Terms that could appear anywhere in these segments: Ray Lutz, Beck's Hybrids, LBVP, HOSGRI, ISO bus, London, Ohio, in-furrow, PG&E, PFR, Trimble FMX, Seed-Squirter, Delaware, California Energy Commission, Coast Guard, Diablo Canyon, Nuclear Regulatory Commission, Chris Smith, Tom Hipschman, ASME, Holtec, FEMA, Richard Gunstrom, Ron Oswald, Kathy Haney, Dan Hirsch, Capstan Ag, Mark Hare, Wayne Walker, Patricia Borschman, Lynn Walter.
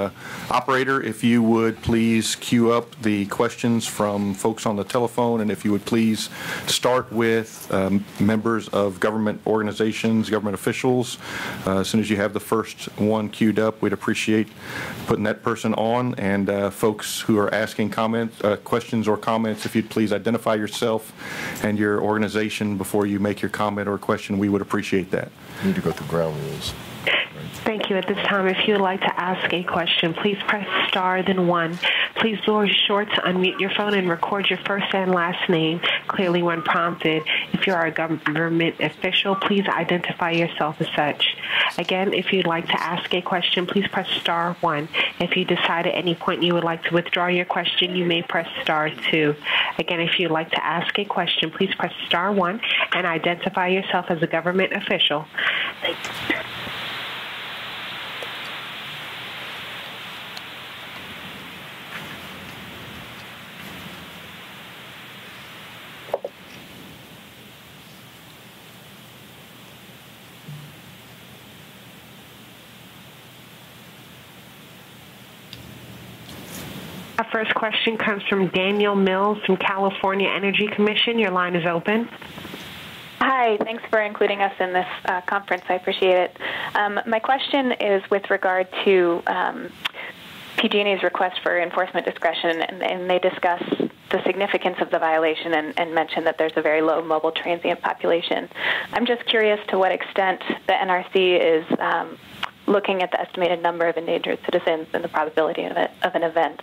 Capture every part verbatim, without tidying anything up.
Uh, operator, if you would please queue up the questions from folks on the telephone, and if you would please start with um, members of government organizations, government officials. Uh, as soon as you have the first one queued up, we'd appreciate putting that person on. And uh, folks who are asking comment, uh, questions or comments, if you'd please identify yourself and your organization before you make your comment or question, we would appreciate that. You need to go through ground rules. Thank you. At this time, if you would like to ask a question, please press star, then one. Please be sure to unmute your phone and record your first and last name clearly when prompted. If you are a government official, please identify yourself as such. Again, if you'd like to ask a question, please press star one. If you decide at any point you would like to withdraw your question, you may press star two. Again, if you'd like to ask a question, please press star one and identify yourself as a government official. Thank you. Our first question comes from Daniel Mills from California Energy Commission. Your line is open. Hi, thanks for including us in this uh, conference. I appreciate it. Um, my question is with regard to um, P G and E's request for enforcement discretion, and, and they discuss the significance of the violation and, and mention that there's a very low mobile transient population. I'm just curious to what extent the N R C is um, looking at the estimated number of endangered citizens and the probability of, it, of an event.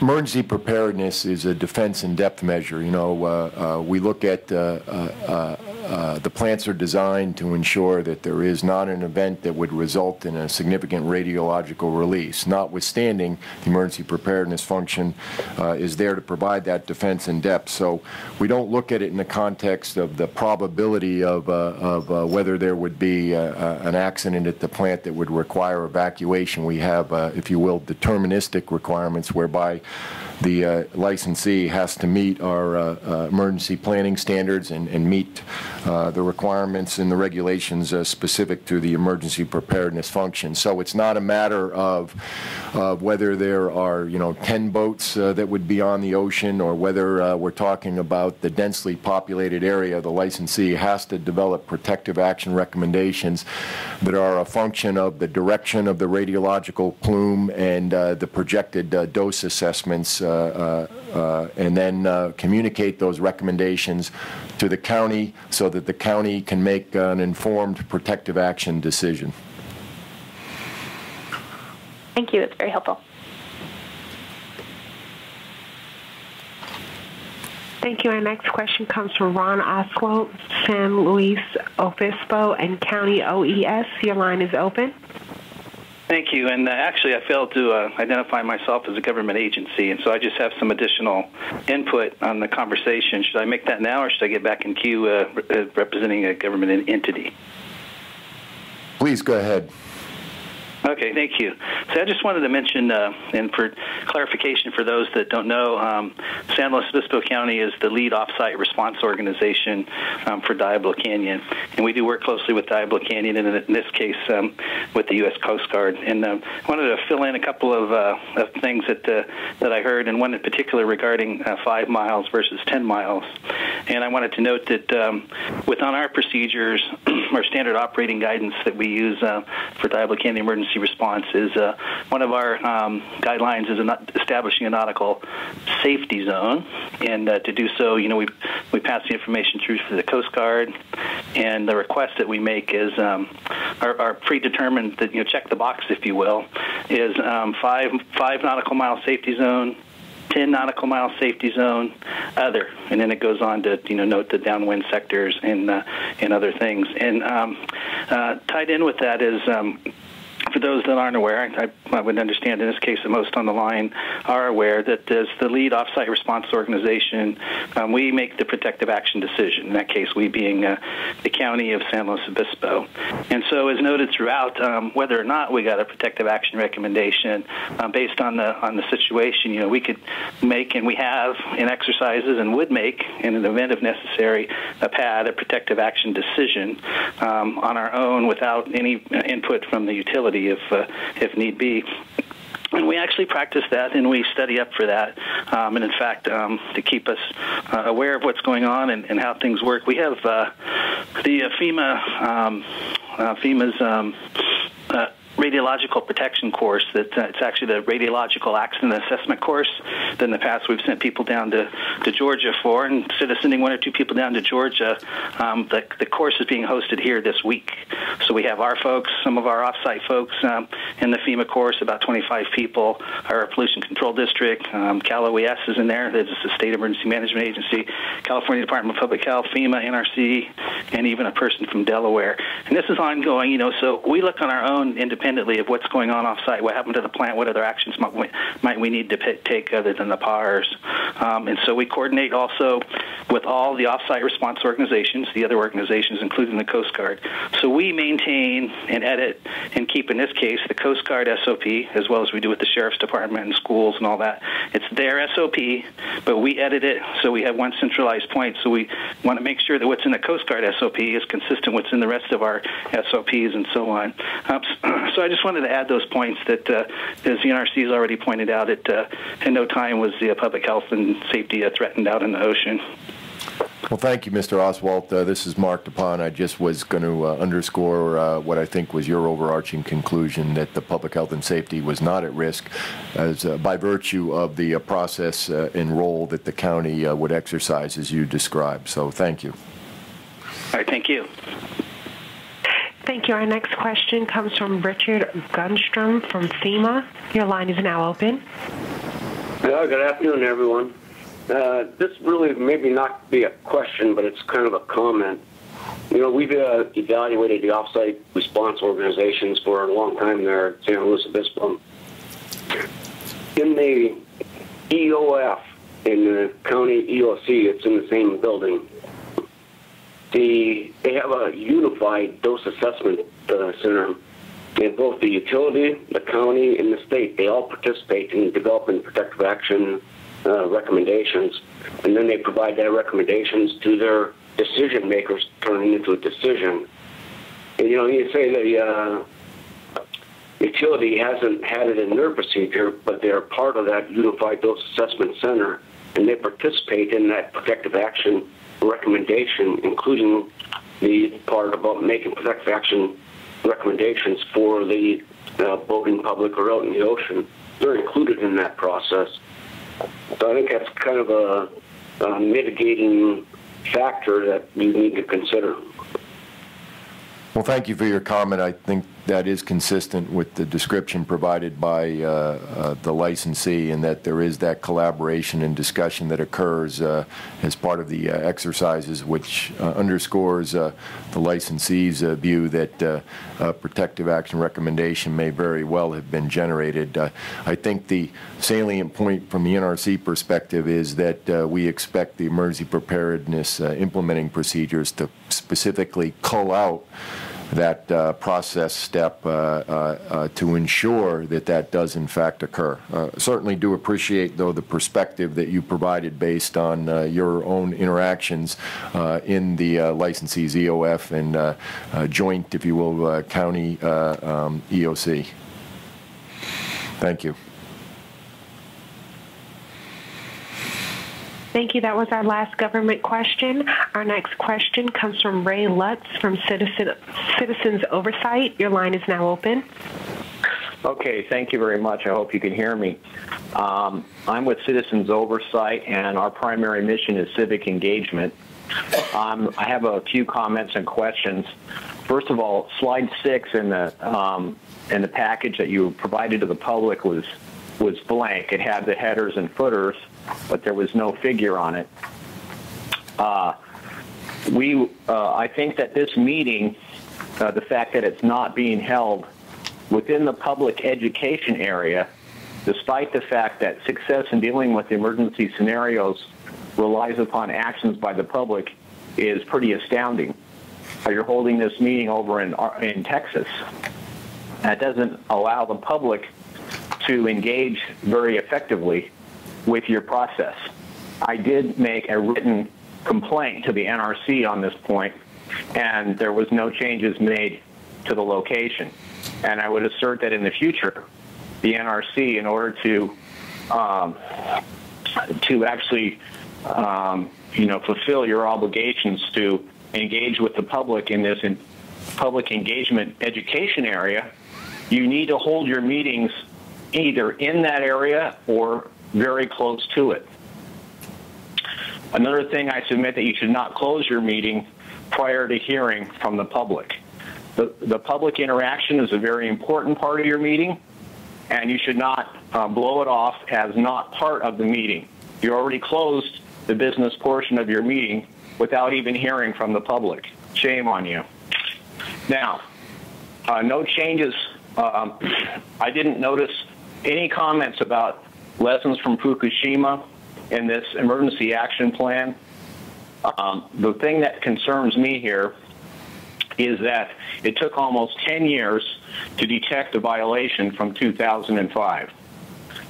Emergency preparedness is a defense in depth measure. You know, uh, uh, we look at uh, uh, uh, the plants are designed to ensure that there is not an event that would result in a significant radiological release. Notwithstanding, the emergency preparedness function uh, is there to provide that defense in depth. So we don't look at it in the context of the probability of, uh, of uh, whether there would be uh, uh, an accident at the plant that would require evacuation. We have, uh, if you will, deterministic requirements whereby the uh, licensee has to meet our uh, uh, emergency planning standards and, and meet uh, the requirements and the regulations uh, specific to the emergency preparedness function. So it's not a matter of uh, whether there are, you know, ten boats uh, that would be on the ocean, or whether uh, we're talking about the densely populated area. The licensee has to develop protective action recommendations that are a function of the direction of the radiological plume and uh, the projected uh, dose assessments. Uh, Uh, uh, and then uh, communicate those recommendations to the county so that the county can make an informed protective action decision. Thank you. It's very helpful. Thank you. Our next question comes from Ron Oswald, San Luis Obispo and County O E S. Your line is open. Thank you. And uh, actually, I failed to uh, identify myself as a government agency, and so I just have some additional input on the conversation. Should I make that now, or should I get back in queue uh, re representing a government entity? Please go ahead. Okay, thank you. So I just wanted to mention, uh, and for clarification for those that don't know, um, San Luis Obispo County is the lead offsite response organization um, for Diablo Canyon, and we do work closely with Diablo Canyon, and in this case um, with the U S Coast Guard. And um, I wanted to fill in a couple of, uh, of things that uh, that I heard, and one in particular regarding uh, five miles versus ten miles. And I wanted to note that um, within our procedures, our standard operating guidance that we use uh, for Diablo Canyon emergency response is uh, one of our um, guidelines is establishing a nautical safety zone, and uh, to do so, you know, we we pass the information through to the Coast Guard, and the request that we make is um, our, our predetermined, that, you know, check the box, if you will, is um, five five nautical mile safety zone, ten nautical mile safety zone, other, and then it goes on to, you know, note the downwind sectors and uh, and other things, and um, uh, tied in with that is. Um, for those that aren't aware, I, I would understand in this case the most on the line are aware that as the lead offsite response organization, um, we make the protective action decision, in that case we being uh, the county of San Luis Obispo. And so as noted throughout, um, whether or not we got a protective action recommendation, uh, based on the on the situation, you know, we could make, and we have in exercises and would make in an event if necessary, a P A D, a protective action decision, um, on our own without any input from the utility if, uh, if need be. And we actually practice that, and we study up for that. Um, and in fact, um, to keep us uh, aware of what's going on and, and how things work, we have uh, the uh, FEMA, um, uh, FEMA's um, uh, radiological protection course. That uh, it's actually the radiological accident assessment course that in the past we've sent people down to, to Georgia for, and instead of sending one or two people down to Georgia, um, the, the course is being hosted here this week. So we have our folks, some of our offsite folks um, in the FEMA course, about twenty-five people, our pollution control district, um, Cal O E S is in there, that's the State Emergency Management Agency, California Department of Public Health, FEMA, N R C, and even a person from Delaware. And this is ongoing, you know, so we look on our own independent of what's going on off-site, what happened to the plant, what other actions might we, might we need to p take other than the P A Rs. Um, and so we coordinate also with all the off-site response organizations, the other organizations, including the Coast Guard. So we maintain and edit and keep, in this case, the Coast Guard S O P, as well as we do with the Sheriff's Department and schools and all that. It's their S O P, but we edit it, so we have one centralized point. So we want to make sure that what's in the Coast Guard S O P is consistent with what's in the rest of our S O Ps and so on. Um, so I just wanted to add those points that, uh, as the N R C has already pointed out, at uh, in no time was the uh, public health and safety uh, threatened out in the ocean. Well, thank you, Mister Oswald. Uh, this is Marc Dapas. I just was going to uh, underscore uh, what I think was your overarching conclusion, that the public health and safety was not at risk as, uh, by virtue of the uh, process uh, and role that the county uh, would exercise, as you described. So thank you. All right, thank you. Thank you. Our next question comes from Richard Gunstrom from FEMA. Your line is now open. Well, good afternoon, everyone. Uh, this really maybe not be a question, but it's kind of a comment. You know, we've uh, evaluated the offsite response organizations for a long time there at San Luis Obispo. In the E O F, in the county E O C, it's in the same building. The, they have a unified dose assessment uh, center. And both the utility, the county, and the state, they all participate in developing protective action uh, recommendations. And then they provide their recommendations to their decision makers, turning into a decision. And, you know, you say the uh, utility hasn't had it in their procedure, but they're part of that unified dose assessment center, and they participate in that protective action recommendation, including the part about making protective action recommendations for the uh, boating public or out in the ocean. They're included in that process. So I think that's kind of a, a mitigating factor that you need to consider. Well, thank you for your comment. I think that is consistent with the description provided by uh, uh, the licensee, and that there is that collaboration and discussion that occurs uh, as part of the uh, exercises, which uh, underscores uh, the licensee's uh, view that uh, uh, protective action recommendation may very well have been generated. Uh, I think the salient point from the N R C perspective is that uh, we expect the emergency preparedness uh, implementing procedures to specifically cull out that uh, process step uh, uh, uh, to ensure that that does in fact occur. Uh, certainly do appreciate, though, the perspective that you provided based on uh, your own interactions uh, in the uh, licensee's E O F and uh, uh, joint, if you will, uh, county uh, um, E O C. Thank you. Thank you. That was our last government question. Our next question comes from Ray Lutz from Citizen, Citizens Oversight. Your line is now open. Okay. Thank you very much. I hope you can hear me. Um, I'm with Citizens Oversight, and our primary mission is civic engagement. Um, I have a few comments and questions. First of all, slide six in the, um, in the package that you provided to the public was was blank. It had the headers and footers, but there was no figure on it. Uh, we, uh, I think that this meeting, uh, the fact that it's not being held, Within the public education area, despite the fact that success in dealing with emergency scenarios relies upon actions by the public, is pretty astounding. You're holding this meeting over in, in Texas. That doesn't allow the public to engage very effectively with your process. I did make a written complaint to the N R C on this point, and there was no changes made to the location. And I would assert that in the future, the N R C, in order to um, to actually um, you know, fulfill your obligations to engage with the public in this in public engagement education area, you need to hold your meetings either in that area or very close to it. Another thing I submit that you should not close your meeting prior to hearing from the public. The, the public interaction is a very important part of your meeting, and you should not uh, blow it off as not part of the meeting. You already closed the business portion of your meeting without even hearing from the public. Shame on you. Now, uh, no changes. Um, I didn't notice any comments about lessons from Fukushima in this emergency action plan. Um, the thing that concerns me here is that it took almost ten years to detect a violation from two thousand five.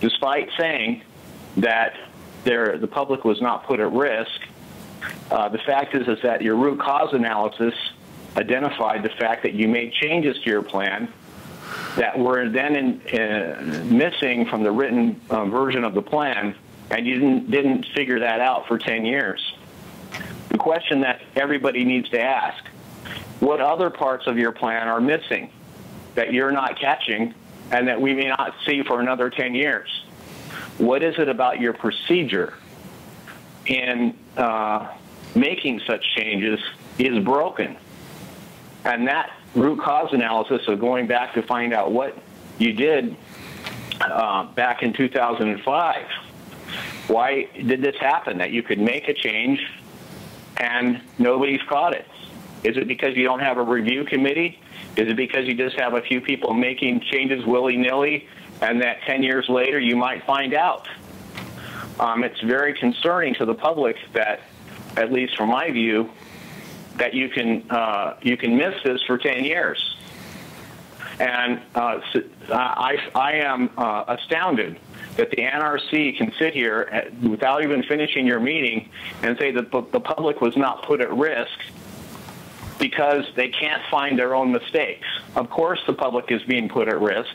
Despite saying that there, the public was not put at risk, uh, the fact is, is that your root cause analysis identified the fact that you made changes to your plan that were then in, uh, missing from the written uh, version of the plan, and you didn't, didn't figure that out for ten years. The question that everybody needs to ask, what other parts of your plan are missing that you're not catching and that we may not see for another ten years? What is it about your procedure in uh, making such changes is broken? And that root cause analysis of going back to find out what you did uh, back in two thousand five, why did this happen, that you could make a change and nobody's caught it? Is it because you don't have a review committee? Is it because you just have a few people making changes willy-nilly and that ten years later you might find out? Um, it's very concerning to the public that, at least from my view, that you can, uh, you can miss this for ten years. And uh, I, I am uh, astounded that the N R C can sit here at, without even finishing your meeting and say that the public was not put at risk because they can't find their own mistakes. Of course the public is being put at risk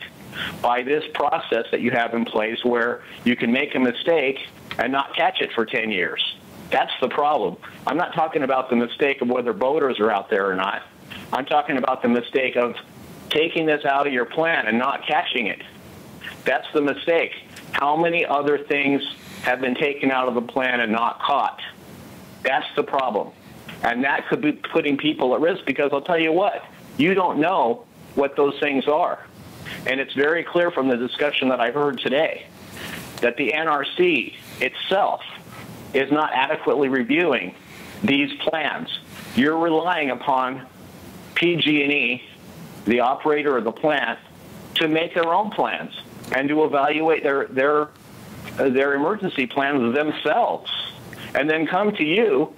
by this process that you have in place where you can make a mistake and not catch it for ten years. That's the problem. I'm not talking about the mistake of whether boaters are out there or not. I'm talking about the mistake of taking this out of your plan and not catching it. That's the mistake. How many other things have been taken out of the plan and not caught? That's the problem. And that could be putting people at risk because I'll tell you what, you don't know what those things are. And it's very clear from the discussion that I heard today that the N R C itself is not adequately reviewing these plans. You're relying upon P G and E, the operator of the plant, to make their own plans and to evaluate their, their, their emergency plans themselves, and then come to you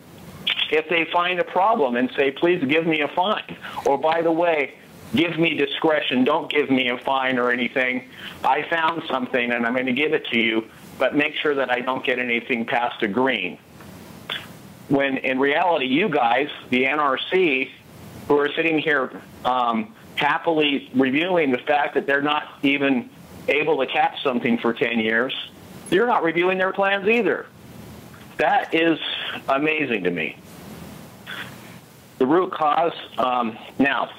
if they find a problem and say, please give me a fine, or by the way, give me discretion, don't give me a fine or anything. I found something and I'm going to give it to you, but make sure that I don't get anything past a green. When in reality, you guys, the N R C, who are sitting here um, happily reviewing the fact that they're not even able to catch something for ten years, you're not reviewing their plans either. That is amazing to me. The root cause, um, now,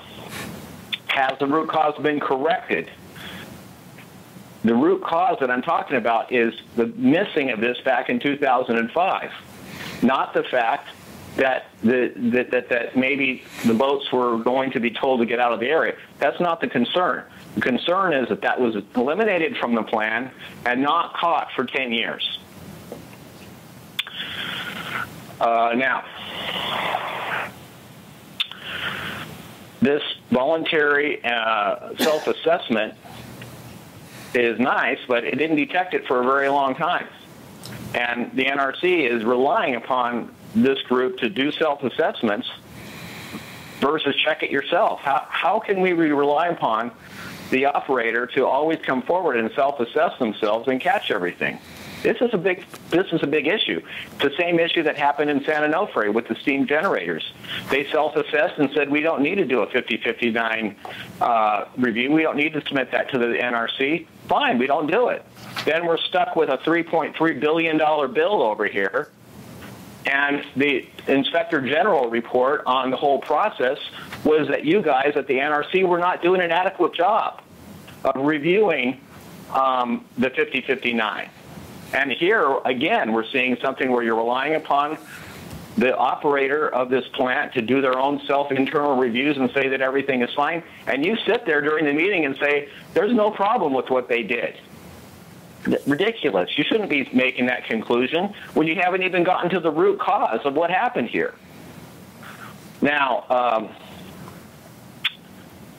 has the root cause been corrected? The root cause that I'm talking about is the missing of this back in two thousand five, not the fact that, the, that, that, that maybe the boats were going to be told to get out of the area. That's not the concern. The concern is that that was eliminated from the plan and not caught for ten years. Uh, now, this voluntary uh, self-assessment is nice, but it didn't detect it for a very long time. And the N R C is relying upon this group to do self-assessments versus check it yourself. How, how can we rely upon the operator to always come forward and self-assess themselves and catch everything? This is a big, this is a big issue. It's the same issue that happened in San Onofre with the steam generators. They self-assessed and said, we don't need to do a fifty fifty-nine uh, review. We don't need to submit that to the N R C. Fine, we don't do it. Then we're stuck with a three point three billion dollar bill over here. And the Inspector General report on the whole process was that you guys at the N R C were not doing an adequate job of reviewing um, the fifty fifty-nine. And here, again, we're seeing something where you're relying upon the operator of this plant to do their own self-internal reviews and say that everything is fine. And you sit there during the meeting and say, there's no problem with what they did. Ridiculous. You shouldn't be making that conclusion when you haven't even gotten to the root cause of what happened here. Now, um,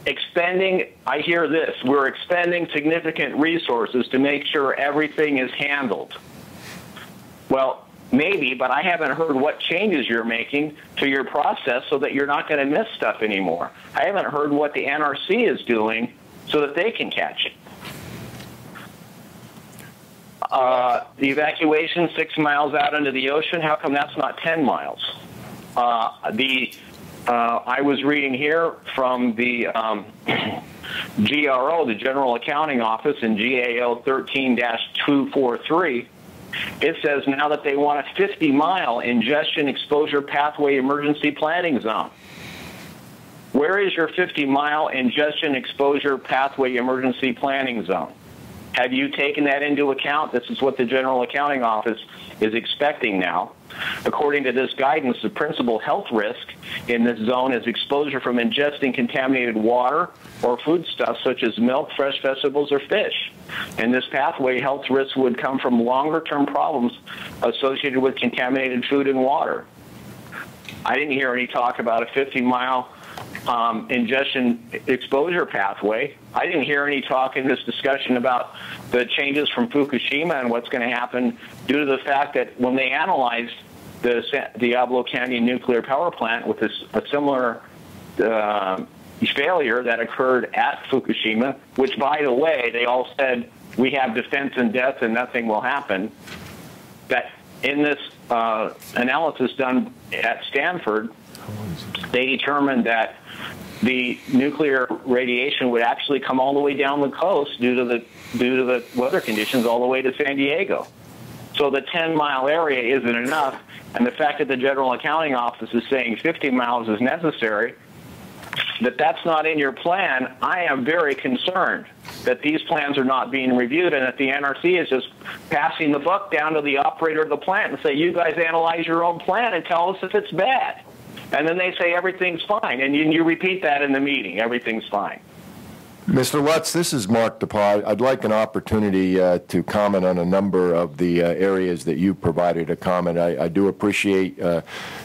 expending, I hear this, we're expending significant resources to make sure everything is handled. Well, maybe, but I haven't heard what changes you're making to your process so that you're not going to miss stuff anymore. I haven't heard what the N R C is doing so that they can catch it. Uh, the evacuation six miles out into the ocean, how come that's not ten miles? Uh, the Uh, I was reading here from the um, G R O, the General Accounting Office, in G A O thirteen dash two forty-three. It says now that they want a fifty mile ingestion exposure pathway emergency planning zone. Where is your fifty mile ingestion exposure pathway emergency planning zone? Have you taken that into account? This is what the General Accounting Office is expecting now. According to this guidance, the principal health risk in this zone is exposure from ingesting contaminated water or foodstuffs such as milk, fresh vegetables, or fish. In this pathway, health risks would come from longer-term problems associated with contaminated food and water. I didn't hear any talk about a fifty mile Um, ingestion exposure pathway. I didn't hear any talk in this discussion about the changes from Fukushima and what's going to happen due to the fact that when they analyzed the Diablo Canyon nuclear power plant with this, a similar uh, failure that occurred at Fukushima, which, by the way, they all said, we have defense in depth and nothing will happen, that in this uh, analysis done at Stanford, they determined that the nuclear radiation would actually come all the way down the coast due to the due to the weather conditions all the way to San Diego. So the ten mile area isn't enough, and the fact that the General Accounting Office is saying fifty miles is necessary, that that's not in your plan, I am very concerned that these plans are not being reviewed and that the N R C is just passing the buck down to the operator of the plant and say, you guys analyze your own plan and tell us if it's bad. And then they say everything's fine, and you, you repeat that in the meeting, everything's fine. Mister Lutz, this is Marc Dapas. I'd like an opportunity uh, to comment on a number of the uh, areas that you provided a comment. I, I do appreciate uh,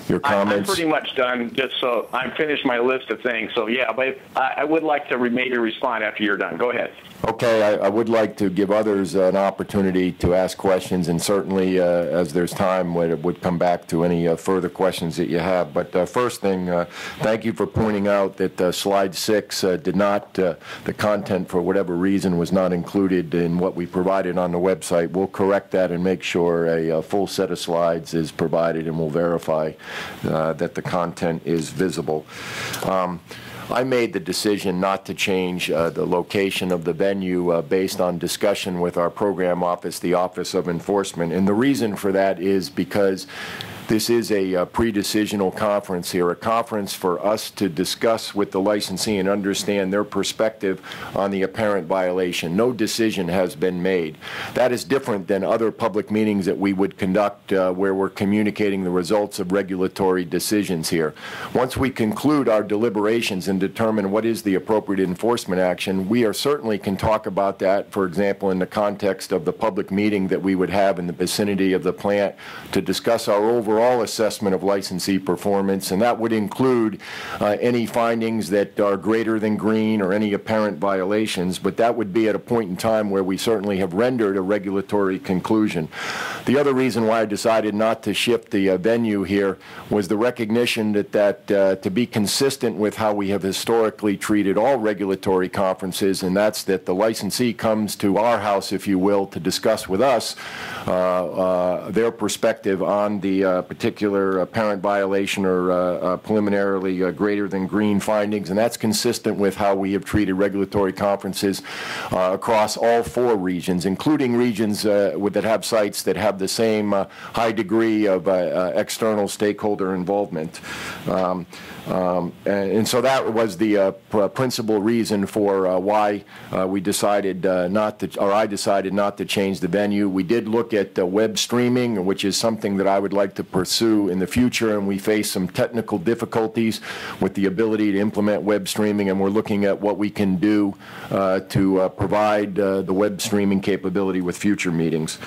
your comments. I, I'm pretty much done, just so I finished my list of things. So, yeah, but I, I would like to re maybe respond after you're done. Go ahead. Okay. I, I would like to give others an opportunity to ask questions, and certainly uh, as there's time, we would come back to any uh, further questions that you have. But uh, first thing, uh, thank you for pointing out that uh, slide six uh, did not uh, the content, for whatever reason, was not included in what we provided on the website. We'll correct that and make sure a, a full set of slides is provided, and we'll verify uh, that the content is visible. Um, I made the decision not to change uh, the location of the venue uh, based on discussion with our program office, the Office of Enforcement. And the reason for that is because this is a, a pre-decisional conference here, a conference for us to discuss with the licensee and understand their perspective on the apparent violation. No decision has been made. That is different than other public meetings that we would conduct uh, where we're communicating the results of regulatory decisions here. Once we conclude our deliberations and determine what is the appropriate enforcement action, we are certainly can talk about that, for example, in the context of the public meeting that we would have in the vicinity of the plant to discuss our overall overall assessment of licensee performance, and that would include uh, any findings that are greater than green or any apparent violations, but that would be at a point in time where we certainly have rendered a regulatory conclusion. The other reason why I decided not to shift the uh, venue here was the recognition that, that uh, to be consistent with how we have historically treated all regulatory conferences, and that's that the licensee comes to our house, if you will, to discuss with us uh, uh, their perspective on the uh, particular apparent violation or uh, uh, preliminarily uh, greater than green findings, and that's consistent with how we have treated regulatory conferences uh, across all four regions, including regions uh, with, that have sites that have the same uh, high degree of uh, uh, external stakeholder involvement. Um, um, and, and so that was the uh, pr principal reason for uh, why uh, we decided uh, not to, or I decided not to change the venue. We did look at uh, web streaming, which is something that I would like to pursue in the future, and we face some technical difficulties with the ability to implement web streaming, and we're looking at what we can do uh, to uh, provide uh, the web streaming capability with future meetings.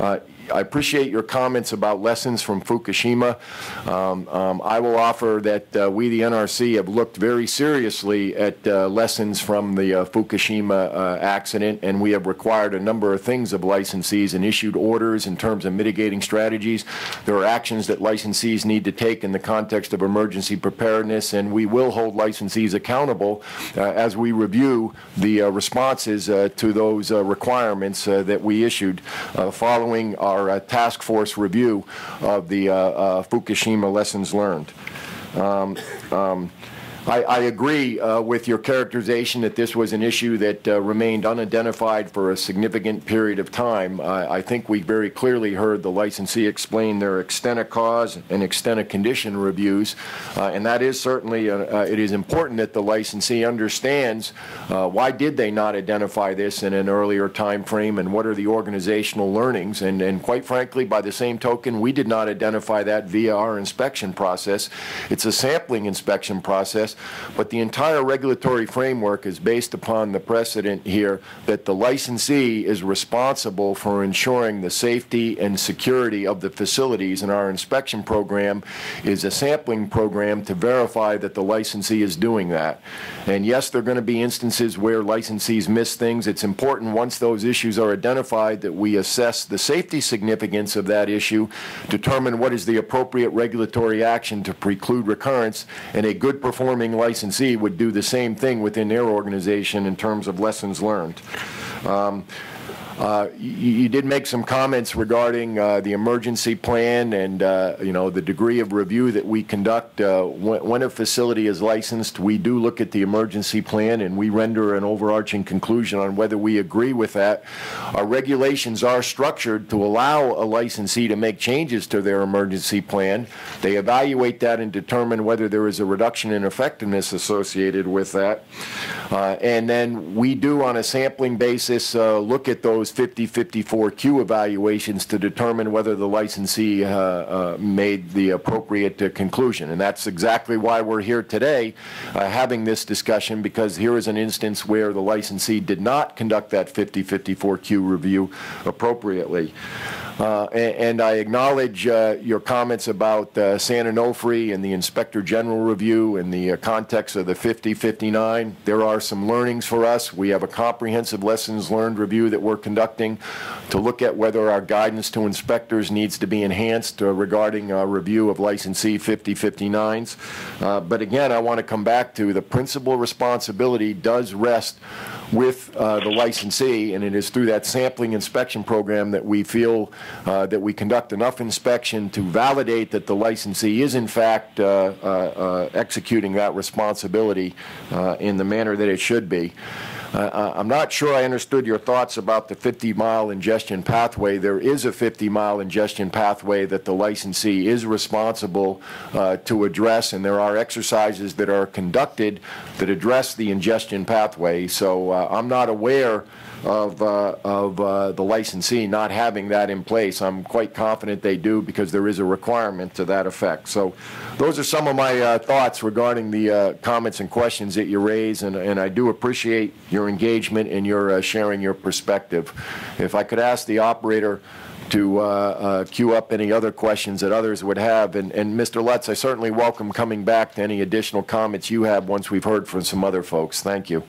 Uh, I appreciate your comments about lessons from Fukushima. Um, um, I will offer that uh, we, the N R C, have looked very seriously at uh, lessons from the uh, Fukushima uh, accident, and we have required a number of things of licensees and issued orders in terms of mitigating strategies. There are actions that licensees need to take in the context of emergency preparedness, and we will hold licensees accountable uh, as we review the uh, responses uh, to those uh, requirements uh, that we issued uh, following our a task force review of the uh, uh, Fukushima lessons learned. Um, um. I, I agree uh, with your characterization that this was an issue that uh, remained unidentified for a significant period of time. Uh, I think we very clearly heard the licensee explain their extent of cause and extent of condition reviews, uh, and that is certainly, a, uh, it is important that the licensee understands uh, why did they not identify this in an earlier time frame, and what are the organizational learnings, and, and quite frankly, by the same token, we did not identify that via our inspection process. It's a sampling inspection process, but the entire regulatory framework is based upon the precedent here that the licensee is responsible for ensuring the safety and security of the facilities, and our inspection program is a sampling program to verify that the licensee is doing that. And yes, there are going to be instances where licensees miss things. It's important once those issues are identified that we assess the safety significance of that issue, determine what is the appropriate regulatory action to preclude recurrence, and a good performance licensee would do the same thing within their organization in terms of lessons learned. Um, Uh, you, you did make some comments regarding uh, the emergency plan and uh, you know, the degree of review that we conduct. Uh, when, when a facility is licensed, we do look at the emergency plan and we render an overarching conclusion on whether we agree with that. Our regulations are structured to allow a licensee to make changes to their emergency plan. They evaluate that and determine whether there is a reduction in effectiveness associated with that. Uh, and then we do, on a sampling basis, uh, look at those fifty fifty-four Q evaluations to determine whether the licensee uh, uh, made the appropriate uh, conclusion. And that's exactly why we're here today uh, having this discussion, because here is an instance where the licensee did not conduct that fifty fifty-four Q review appropriately. Uh, and, and I acknowledge uh, your comments about uh, San Onofre and the Inspector General review in the uh, context of the fifty fifty-nine. There are some learnings for us. We have a comprehensive lessons learned review that we're conducting to look at whether our guidance to inspectors needs to be enhanced uh, regarding our review of licensee fifty fifty-nines. Uh, but again, I want to come back to the principal responsibility does rest with uh, the licensee, and it is through that sampling inspection program that we feel uh, that we conduct enough inspection to validate that the licensee is in fact uh, uh, uh, executing that responsibility uh, in the manner that it should be. Uh, I'm not sure I understood your thoughts about the fifty mile ingestion pathway. There is a fifty mile ingestion pathway that the licensee is responsible uh, to address, and there are exercises that are conducted that address the ingestion pathway. So uh, I'm not aware of, uh, of uh, the licensee not having that in place. I'm quite confident they do, because there is a requirement to that effect. So those are some of my uh, thoughts regarding the uh, comments and questions that you raise, and, and I do appreciate your engagement and your uh, sharing your perspective. If I could ask the operator to uh, uh, queue up any other questions that others would have. And, and Mister Lutz, I certainly welcome coming back to any additional comments you have once we've heard from some other folks. Thank you.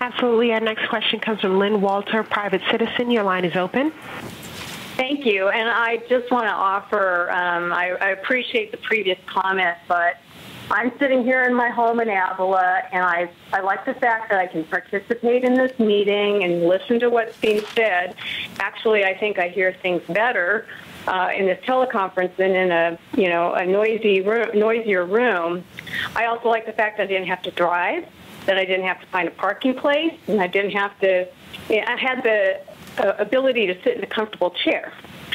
Absolutely. Our next question comes from Lynn Walter, private citizen. Your line is open. Thank you. And I just want to offer, um, I, I appreciate the previous comment, but I'm sitting here in my home in Avila, and I, I like the fact that I can participate in this meeting and listen to what's being said. Actually, I think I hear things better uh, in this teleconference than in a, you know, a noisy room, noisier room. I also like the fact that I didn't have to drive, that I didn't have to find a parking place, and I didn't have to, I had the uh, ability to sit in a comfortable chair.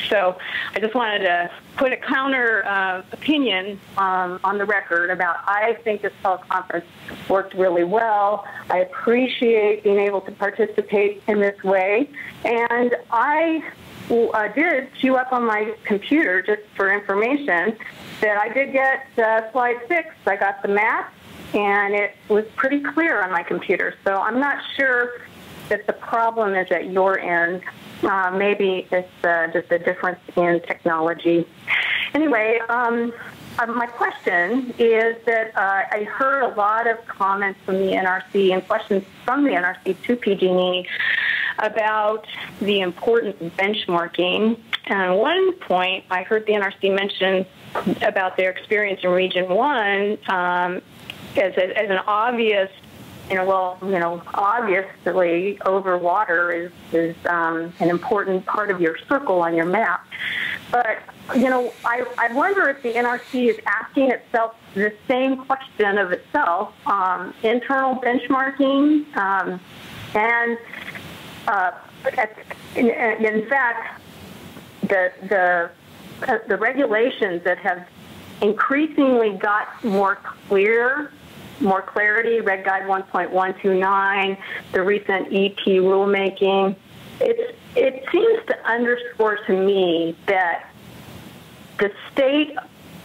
So I just wanted to put a counter uh, opinion um, on the record about, I think this teleconference worked really well. I appreciate being able to participate in this way. And I uh, did queue up on my computer, just for information, that I did get uh, slide six. I got the map, and it was pretty clear on my computer. So I'm not sure that the problem is at your end. Uh, maybe it's uh, just a difference in technology. Anyway, um, uh, my question is that uh, I heard a lot of comments from the N R C and questions from the N R C to P G and E about the importance of benchmarking. And at one point, I heard the N R C mention about their experience in Region one um, as, a, as an obvious, you know, well, you know, obviously over water is, is um, an important part of your circle on your map. But, you know, I, I wonder if the N R C is asking itself the same question of itself, um, internal benchmarking. Um, and, uh, in, in fact, the, the, uh, the regulations that have increasingly got more clear, more clarity, Red Guide one point one two nine, the recent E P rulemaking, it, it seems to underscore to me that the state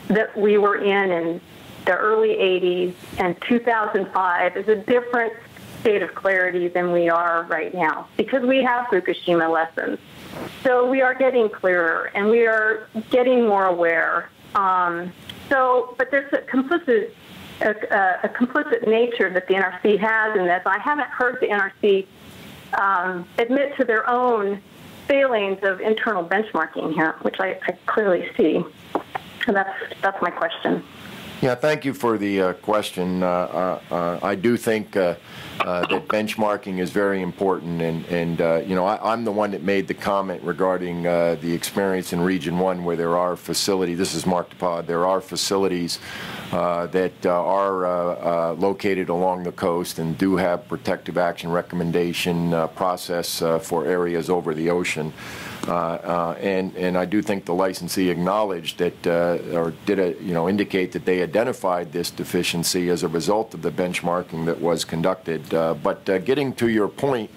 that we were in in the early eighties and two thousand five is a different state of clarity than we are right now, because we have Fukushima lessons. So we are getting clearer, and we are getting more aware. Um, so, but there's a complicit A, a, a complicit nature that the N R C has in this. I haven't heard the N R C um, admit to their own failings of internal benchmarking here, which I, I clearly see. And that's, that's my question. Yeah, thank you for the uh, question. Uh, uh, I do think uh, uh, that benchmarking is very important, and, and uh, you know, I, I'm the one that made the comment regarding uh, the experience in Region one, where there are facilities, this is Marc Dapas, there are facilities uh, that uh, are uh, uh, located along the coast and do have protective action recommendation uh, process uh, for areas over the ocean. Uh, uh, and, and I do think the licensee acknowledged that, uh, or did a, you know, indicate that they identified this deficiency as a result of the benchmarking that was conducted. Uh, but uh, getting to your point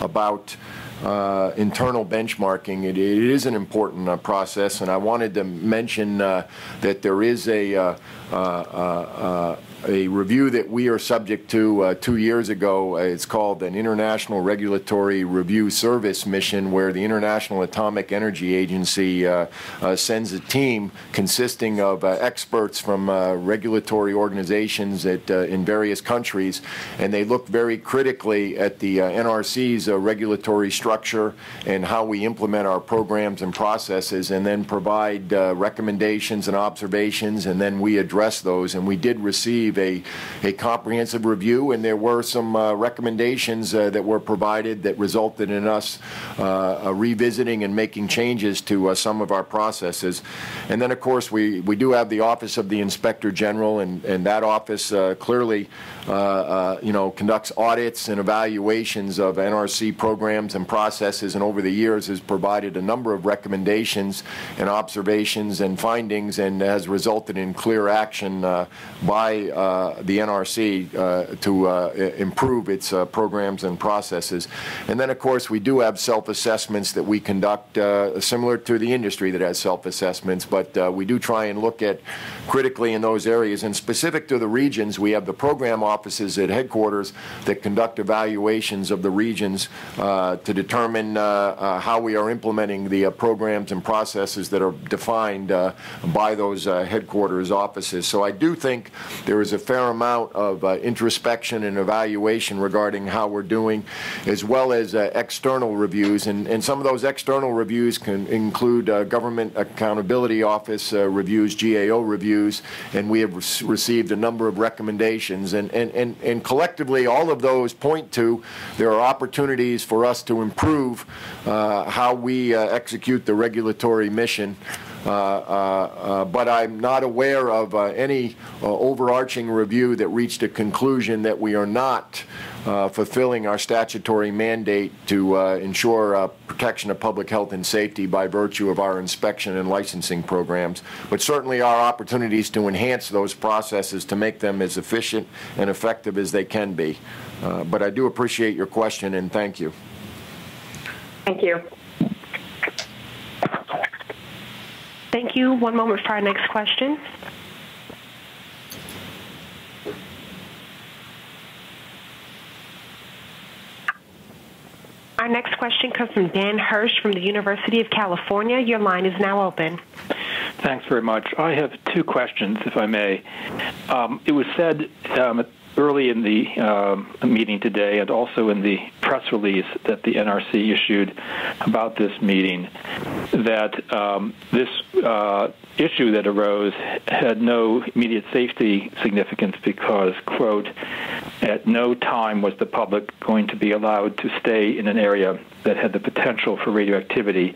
about uh, internal benchmarking, it, it is an important uh, process, and I wanted to mention uh, that there is a uh, uh, uh, a review that we are subject to uh, two years ago. It's called an International Regulatory Review Service Mission, where the International Atomic Energy Agency uh, uh, sends a team consisting of uh, experts from uh, regulatory organizations at, uh, in various countries, and they look very critically at the uh, N R C's uh, regulatory structure and how we implement our programs and processes, and then provide uh, recommendations and observations, and then we address those. And we did receive A, a comprehensive review, and there were some uh, recommendations uh, that were provided that resulted in us uh, uh, revisiting and making changes to uh, some of our processes. And then, of course, we, we do have the Office of the Inspector General, and, and that office uh, clearly uh, uh, you know, conducts audits and evaluations of N R C programs and processes, and over the years has provided a number of recommendations and observations and findings, and has resulted in clear action uh, by uh, Uh, the N R C uh, to uh, improve its uh, programs and processes. And then, of course, we do have self-assessments that we conduct, uh, similar to the industry that has self-assessments, but uh, we do try and look at critically in those areas. And specific to the regions, we have the program office offices at headquarters that conduct evaluations of the regions uh, to determine uh, uh, how we are implementing the uh, programs and processes that are defined uh, by those uh, headquarters offices. So I do think there is a fair amount of uh, introspection and evaluation regarding how we're doing, as well as uh, external reviews. And, and some of those external reviews can include uh, Government Accountability Office uh, reviews, G A O reviews, and we have re received a number of recommendations. And, and, and, and collectively, all of those point to there are opportunities for us to improve uh, how we uh, execute the regulatory mission. Uh, uh, uh, but I'm not aware of uh, any uh, overarching review that reached a conclusion that we are not uh, fulfilling our statutory mandate to uh, ensure uh, protection of public health and safety by virtue of our inspection and licensing programs. But certainly our opportunities to enhance those processes to make them as efficient and effective as they can be. Uh, but I do appreciate your question, and thank you. Thank you. Thank you. One moment for our next question. Our next question comes from Dan Hirsch from the University of California. Your line is now open. Thanks very much. I have two questions, if I may. Um, it was said um, early in the um, meeting today and also in the press release that the N R C issued about this meeting that um, this uh, issue that arose had no immediate safety significance because, quote, at no time was the public going to be allowed to stay in an area that had the potential for radioactivity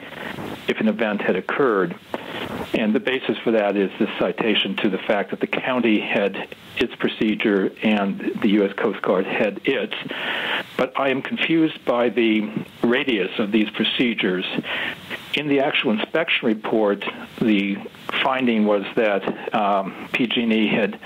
if an event had occurred. And the basis for that is this citation to the fact that the county had its procedure and the U S Coast Guard had its. But I am confused by the radius of these procedures. In the actual inspection report, the finding was that um, P G and E had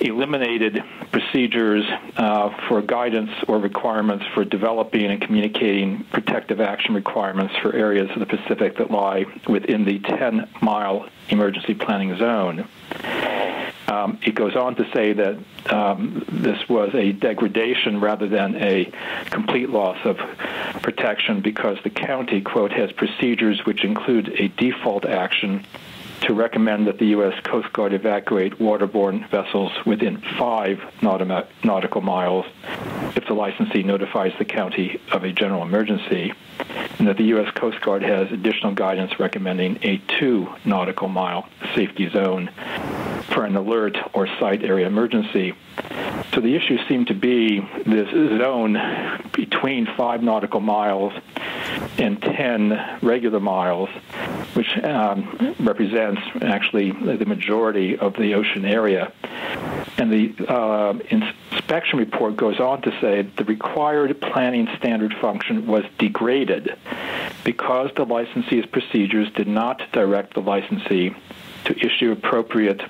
eliminated procedures uh, for guidance or requirements for developing and communicating protective action requirements for areas of the Pacific that lie within the ten mile emergency planning zone. Um, it goes on to say that um, this was a degradation rather than a complete loss of protection because the county, quote, has procedures which include a default action to recommend that the U S Coast Guard evacuate waterborne vessels within five nautical miles if the licensee notifies the county of a general emergency, and that the U S Coast Guard has additional guidance recommending a two nautical mile safety zone for an alert or site area emergency. So the issue seemed to be this zone between five nautical miles and ten regular miles, which um, represents actually the majority of the ocean area. And the uh, inspection report goes on to say the required planning standard function was degraded because the licensee's procedures did not direct the licensee to issue appropriate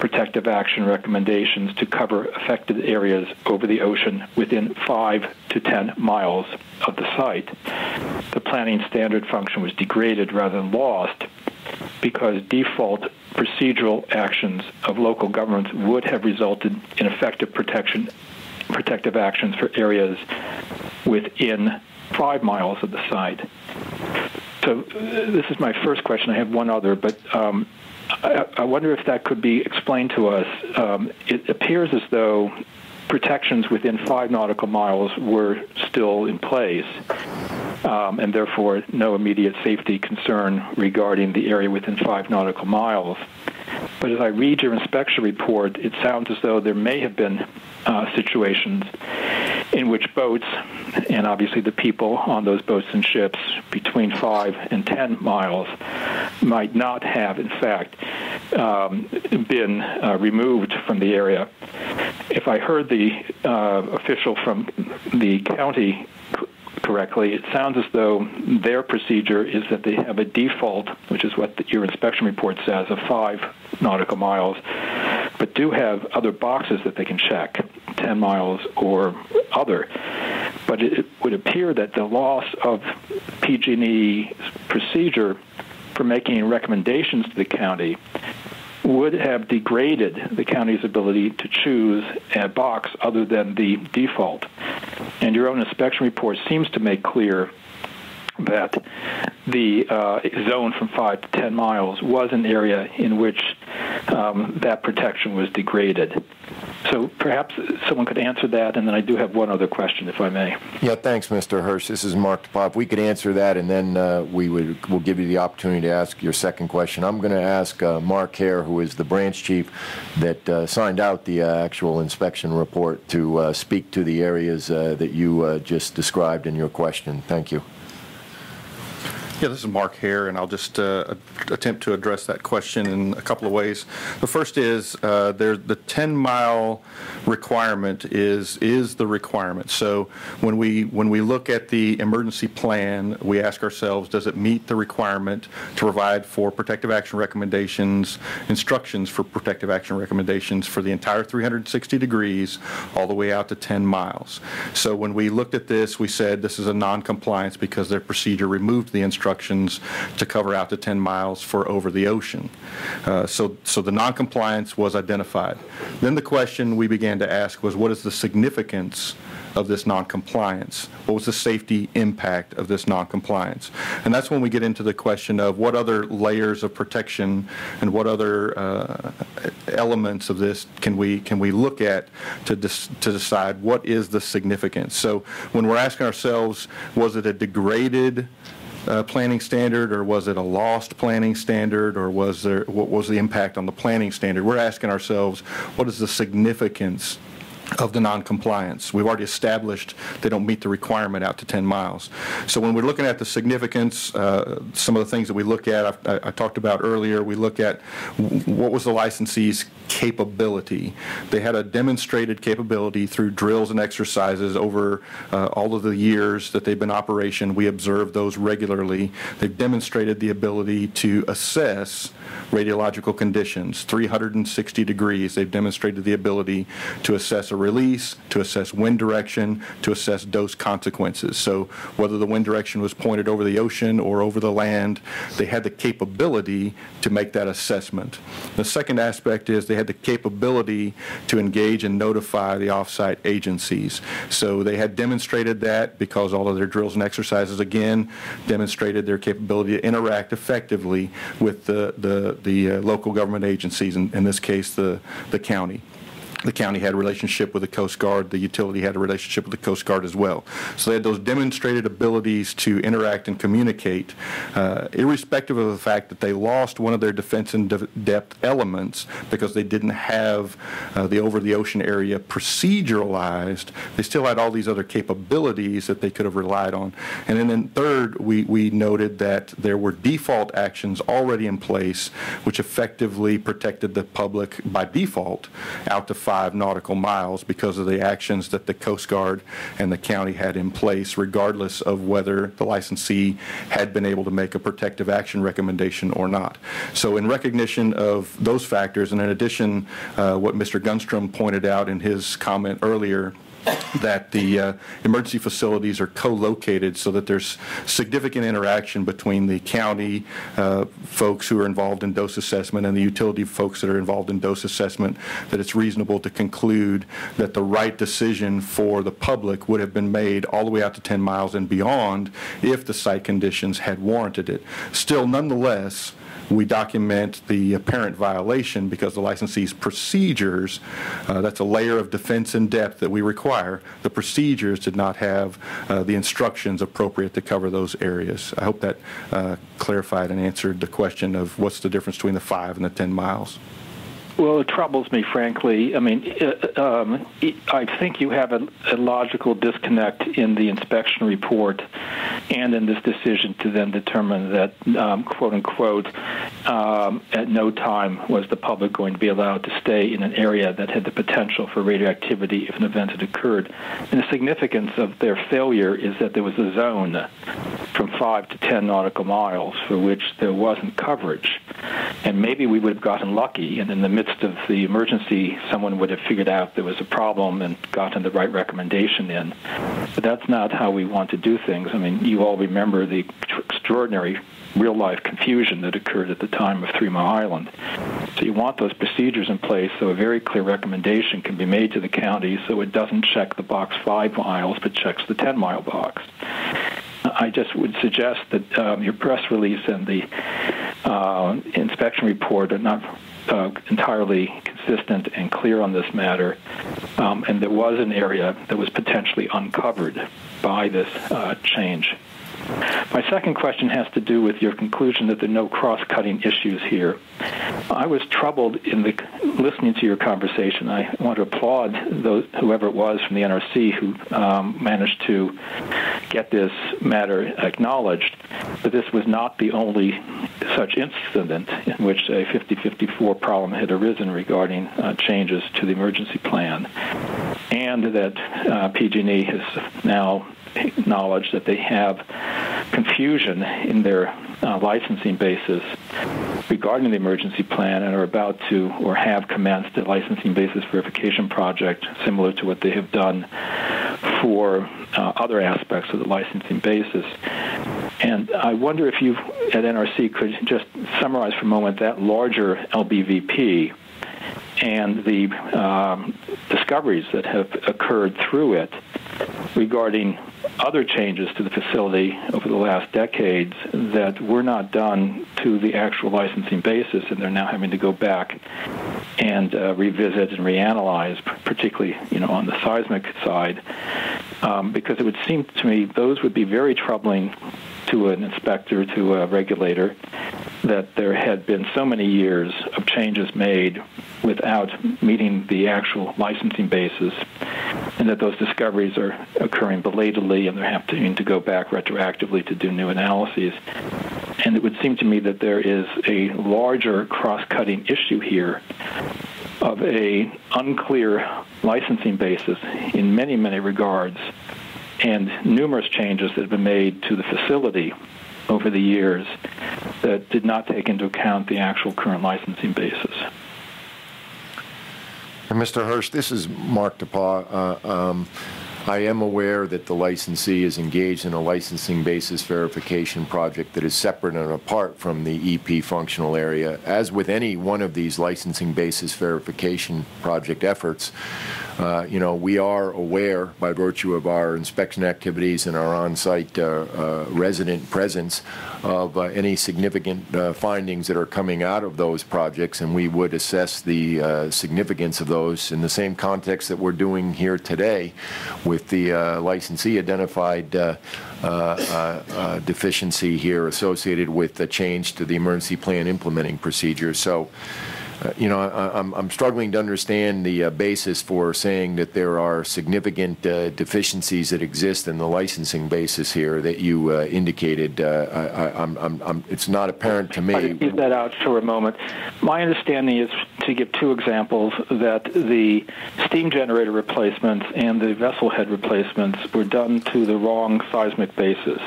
protective action recommendations to cover affected areas over the ocean within five to ten miles of the site. The planning standard function was degraded rather than lost because default procedural actions of local governments would have resulted in effective protection, protective actions for areas within five miles of the site. So this is my first question. I have one other, but um, I, I wonder if that could be explained to us. Um, it appears as though protections within five nautical miles were still in place, um, and therefore no immediate safety concern regarding the area within five nautical miles. But as I read your inspection report, it sounds as though there may have been uh, situations in which boats, and obviously the people on those boats and ships between five and ten miles, might not have, in fact, um, been uh, removed from the area. If I heard the uh, official from the county correctly, it sounds as though their procedure is that they have a default, which is what the, your inspection report says, of five nautical miles, but do have other boxes that they can check, ten miles or other. But it would appear that the loss of P G and E's procedure for making recommendations to the county would have degraded the county's ability to choose a box other than the default. And your own inspection report seems to make clear that the uh, zone from five to ten miles was an area in which um, that protection was degraded. So perhaps someone could answer that, and then I do have one other question, if I may. Yeah, thanks, Mister Hirsch. This is Marc Dapas. We could answer that, and then uh, we would, we'll give you the opportunity to ask your second question. I'm going to ask uh, Mark Hare, who is the branch chief that uh, signed out the uh, actual inspection report, to uh, speak to the areas uh, that you uh, just described in your question. Thank you. Yeah, this is Mark Hare, and I'll just uh, attempt to address that question in a couple of ways. The first is uh, there, the ten mile requirement is is the requirement. So when we when we look at the emergency plan, we ask ourselves, does it meet the requirement to provide for protective action recommendations, instructions for protective action recommendations for the entire three hundred sixty degrees, all the way out to ten miles? So when we looked at this, we said this is a non-compliance because their procedure removed the instruction. Instructions to cover out to ten miles for over the ocean. Uh, so, so the noncompliance was identified. Then the question we began to ask was, what is the significance of this noncompliance? What was the safety impact of this noncompliance? And that's when we get into the question of what other layers of protection and what other uh, elements of this can we can we look at to to decide what is the significance. So when we're asking ourselves, was it a degraded Uh, planning standard, or was it a lost planning standard, or was there, what was the impact on the planning standard? We're asking ourselves, what is the significance of the noncompliance? We've already established they don't meet the requirement out to ten miles. So when we're looking at the significance, uh, some of the things that we look at, I, I talked about earlier, we look at what was the licensee's capability. They had a demonstrated capability through drills and exercises over uh, all of the years that they've been in operation. We observe those regularly. They've demonstrated the ability to assess radiological conditions. three hundred sixty degrees, they've demonstrated the ability to assess a release, to assess wind direction, to assess dose consequences. So whether the wind direction was pointed over the ocean or over the land, they had the capability to make that assessment. The second aspect is they had the capability to engage and notify the off-site agencies. So they had demonstrated that because all of their drills and exercises, again, demonstrated their capability to interact effectively with the, the, the uh, local government agencies, in, in this case, the, the county. The county had a relationship with the Coast Guard. The utility had a relationship with the Coast Guard as well. So they had those demonstrated abilities to interact and communicate, uh, irrespective of the fact that they lost one of their defense in depth elements because they didn't have uh, the over-the-ocean area proceduralized. They still had all these other capabilities that they could have relied on. And then, then third, we, we noted that there were default actions already in place which effectively protected the public by default out to five nautical miles because of the actions that the Coast Guard and the county had in place, regardless of whether the licensee had been able to make a protective action recommendation or not. So in recognition of those factors, and in addition, uh, what Mister Gunstrom pointed out in his comment earlier, that the uh, emergency facilities are co-located so that there's significant interaction between the county uh, folks who are involved in dose assessment and the utility folks that are involved in dose assessment, that it's reasonable to conclude that the right decision for the public would have been made all the way out to ten miles and beyond if the site conditions had warranted it. Still, nonetheless, we document the apparent violation because the licensee's procedures, uh, that's a layer of defense in depth that we require, the procedures did not have uh, the instructions appropriate to cover those areas. I hope that uh, clarified and answered the question of what's the difference between the five and the ten miles. Well, it troubles me, frankly. I mean, uh, um, I think you have a, a logical disconnect in the inspection report and in this decision to then determine that, um, quote unquote, um, at no time was the public going to be allowed to stay in an area that had the potential for radioactivity if an event had occurred. And the significance of their failure is that there was a zone from five to ten nautical miles for which there wasn't coverage. And maybe we would have gotten lucky, and in the midst of the emergency, someone would have figured out there was a problem and gotten the right recommendation in. But that's not how we want to do things. I mean, you all remember the extraordinary real-life confusion that occurred at the time of Three Mile Island. So you want those procedures in place so a very clear recommendation can be made to the county so it doesn't check the box five miles but checks the ten mile box. I just would suggest that um, your press release and the uh, inspection report are not uh, entirely consistent and clear on this matter, um, and there was an area that was potentially uncovered by this uh, change. My second question has to do with your conclusion that there are no cross-cutting issues here. I was troubled in the, listening to your conversation. I want to applaud those, whoever it was from the N R C who um, managed to get this matter acknowledged, but this was not the only such incident in which a fifty fifty-four problem had arisen regarding uh, changes to the emergency plan, and that uh, P G and E has now acknowledged that they have confusion in their uh, licensing basis regarding the emergency plan and are about to or have commenced a licensing basis verification project similar to what they have done for uh, other aspects of the licensing basis. And I wonder if you at N R C could just summarize for a moment that larger L B V P and the um, discoveries that have occurred through it regarding other changes to the facility over the last decades that were not done to the actual licensing basis, and they're now having to go back and uh, revisit and reanalyze, particularly you know on the seismic side, um, because it would seem to me those would be very troubling to an inspector, to a regulator, that there had been so many years of changes made without meeting the actual licensing basis, and that those discoveries are occurring belatedly and they're having to go back retroactively to do new analyses. And it would seem to me that there is a larger cross-cutting issue here of an unclear licensing basis in many, many regards, and numerous changes that have been made to the facility over the years that did not take into account the actual current licensing basis. And Mister Hirsch, this is Marc Dapas. Uh, um, I am aware that the licensee is engaged in a licensing basis verification project that is separate and apart from the E P functional area. As with any one of these licensing basis verification project efforts, uh, you know, we are aware by virtue of our inspection activities and our on-site uh, uh, resident presence of uh, any significant uh, findings that are coming out of those projects, and we would assess the uh, significance of those in the same context that we're doing here today with With the uh, licensee identified uh, uh, uh, deficiency here associated with the change to the emergency plan implementing procedure. So, uh, you know, I, I'm, I'm struggling to understand the uh, basis for saying that there are significant uh, deficiencies that exist in the licensing basis here that you uh, indicated. Uh, I, I, I'm, I'm, I'm, it's not apparent to me. I'll just leave that out for a moment. My understanding is, to give two examples, that the steam generator replacements and the vessel head replacements were done to the wrong seismic basis,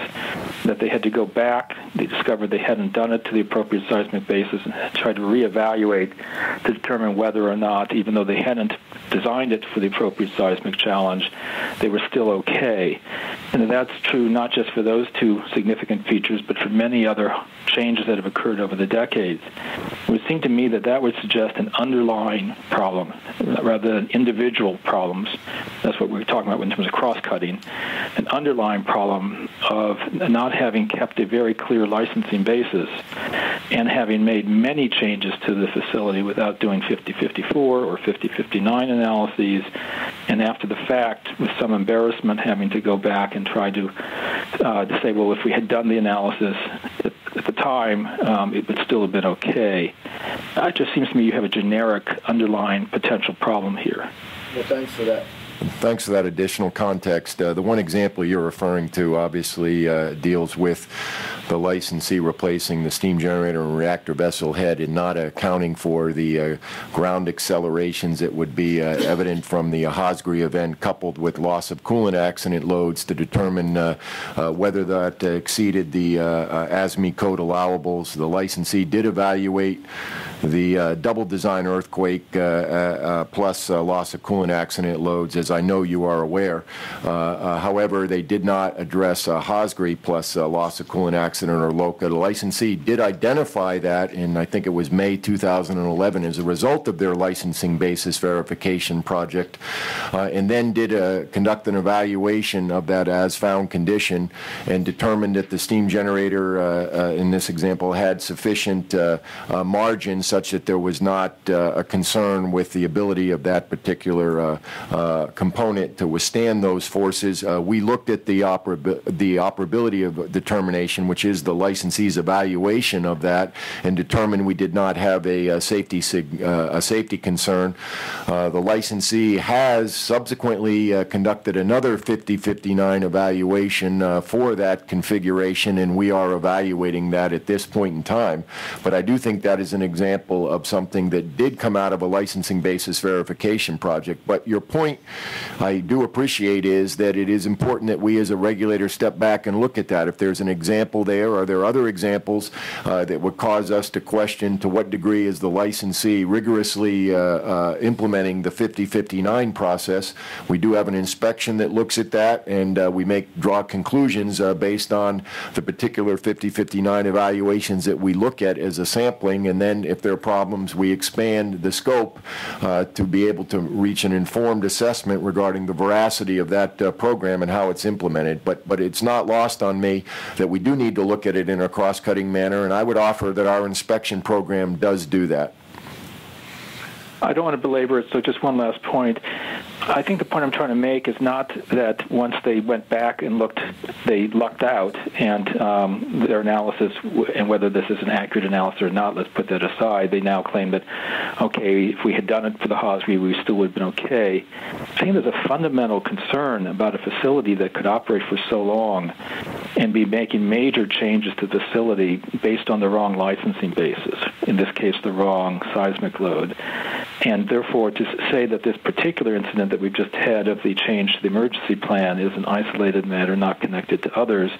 that they had to go back, they discovered they hadn't done it to the appropriate seismic basis and tried to reevaluate to determine whether or not, even though they hadn't designed it for the appropriate seismic challenge, they were still okay. And that's true not just for those two significant features, but for many other changes that have occurred over the decades. It would seem to me that that would suggest an underlying problem rather than individual problems. That's what we were talking about in terms of cross-cutting, an underlying problem of not having kept a very clear licensing basis and having made many changes to the facility without doing fifty fifty-four or fifty fifty-nine analyses, and after the fact, with some embarrassment, having to go back and try to, uh, to say, well, if we had done the analysis at, at the time, um, it would still have been okay. It just seems to me you have a generic underlying potential problem here. Well, thanks for that. Thanks for that additional context. Uh, the one example you're referring to obviously uh, deals with the licensee replacing the steam generator and reactor vessel head and not accounting for the uh, ground accelerations that would be uh, evident from the uh, HOSGRI event coupled with loss of coolant accident loads to determine uh, uh, whether that exceeded the uh, uh, A S M E code allowables. The licensee did evaluate The uh, double design earthquake uh, uh, plus uh, loss of coolant accident loads, as I know you are aware. Uh, uh, however, they did not address uh, HOSGRI plus uh, loss of coolant accident or LOCA. The licensee did identify that in, I think it was May two thousand eleven, as a result of their licensing basis verification project, uh, and then did uh, conduct an evaluation of that as found condition and determined that the steam generator, uh, uh, in this example, had sufficient uh, uh, margins such that there was not uh, a concern with the ability of that particular uh, uh, component to withstand those forces. Uh, we looked at the, oper the operability of determination, which is the licensee's evaluation of that, and determined we did not have a, a, safety, sig uh, a safety concern. Uh, the licensee has subsequently uh, conducted another fifty fifty-nine evaluation uh, for that configuration, and we are evaluating that at this point in time. But I do think that is an example of something that did come out of a licensing basis verification project. But your point, I do appreciate, is that it is important that we as a regulator step back and look at that. If there's an example there, are there other examples uh, that would cause us to question to what degree is the licensee rigorously uh, uh, implementing the fifty fifty-nine process? We do have an inspection that looks at that, and uh, we make draw conclusions uh, based on the particular fifty fifty-nine evaluations that we look at as a sampling, and then if there problems, we expand the scope uh, to be able to reach an informed assessment regarding the veracity of that uh, program and how it's implemented. But, but it's not lost on me that we do need to look at it in a cross-cutting manner, and I would offer that our inspection program does do that. I don't want to belabor it, so just one last point. I think the point I'm trying to make is not that once they went back and looked, they lucked out, and um, their analysis, and whether this is an accurate analysis or not, let's put that aside. They now claim that, okay, if we had done it for the HOSGRI, we still would have been okay. I think there's a fundamental concern about a facility that could operate for so long and be making major changes to the facility based on the wrong licensing basis, in this case, the wrong seismic load. And therefore, to say that this particular incident that we've just had of the change to the emergency plan is an isolated matter not connected to others,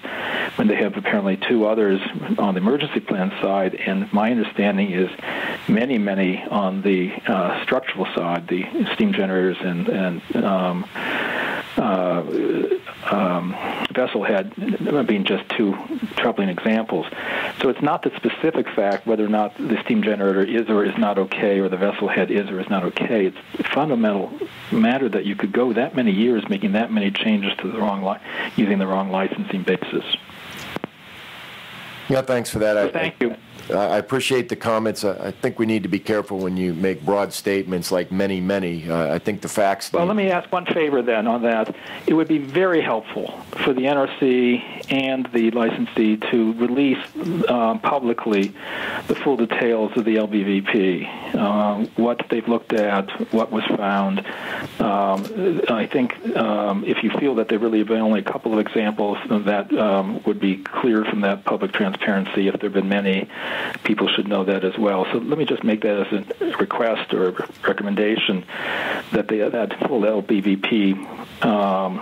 when they have apparently two others on the emergency plan side, and my understanding is many, many on the uh, structural side, the steam generators and, and um, uh, um, vessel head being just two troubling examples. So it's not the specific fact whether or not the steam generator is or is not okay, or the vessel head is or is not okay. It's a fundamental matter that you could go that many years making that many changes to the wrong li using the wrong licensing basis. Yeah, thanks for that. So I, thank I, you. I appreciate the comments. I think we need to be careful when you make broad statements like many, many. Uh, I think the facts... Well, let me ask one favor then on that. It would be very helpful for the N R C and the licensee to release uh, publicly the full details of the L B V P, um, what they've looked at, what was found. Um, I think um, if you feel that there really have been only a couple of examples that um, would be clear from that public transparency, transparency. If there have been many, people should know that as well. So let me just make that as a request or a recommendation that they, that full L B V P, um,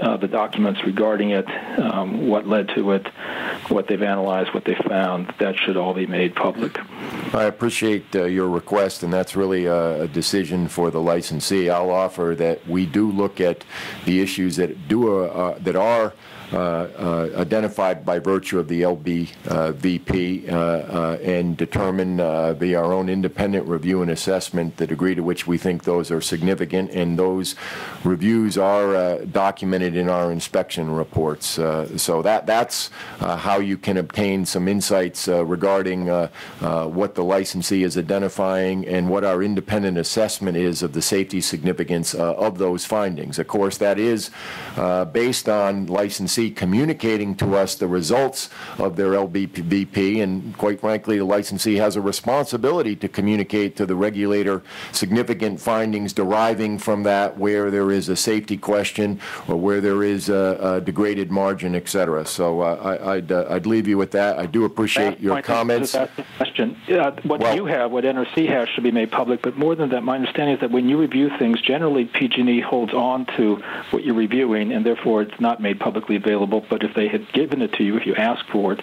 uh, the documents regarding it, um, what led to it, what they've analyzed, what they found, that should all be made public. I appreciate uh, your request, and that's really a, a decision for the licensee. I'll offer that we do look at the issues that do uh, uh, that are Uh, uh, identified by virtue of the L B V P uh, uh, uh, and determine uh, via our own independent review and assessment the degree to which we think those are significant, and those reviews are uh, documented in our inspection reports. Uh, so that that's uh, how you can obtain some insights uh, regarding uh, uh, what the licensee is identifying and what our independent assessment is of the safety significance uh, of those findings. Of course, that is uh, based on licensee communicating to us the results of their L B V P, and quite frankly, the licensee has a responsibility to communicate to the regulator significant findings deriving from that where there is a safety question or where there is a, a degraded margin, et cetera. So uh, I, I'd, uh, I'd leave you with that. I do appreciate that's your comments. That's the question. Uh, what well, you have, what N R C has, should be made public. But more than that, my understanding is that when you review things, generally P G and E holds on to what you're reviewing, and therefore it's not made publicly available. But if they had given it to you, if you asked for it,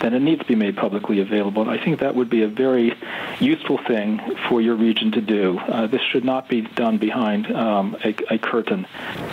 then it needs to be made publicly available. And I think that would be a very useful thing for your region to do. Uh, this should not be done behind um, a, a curtain.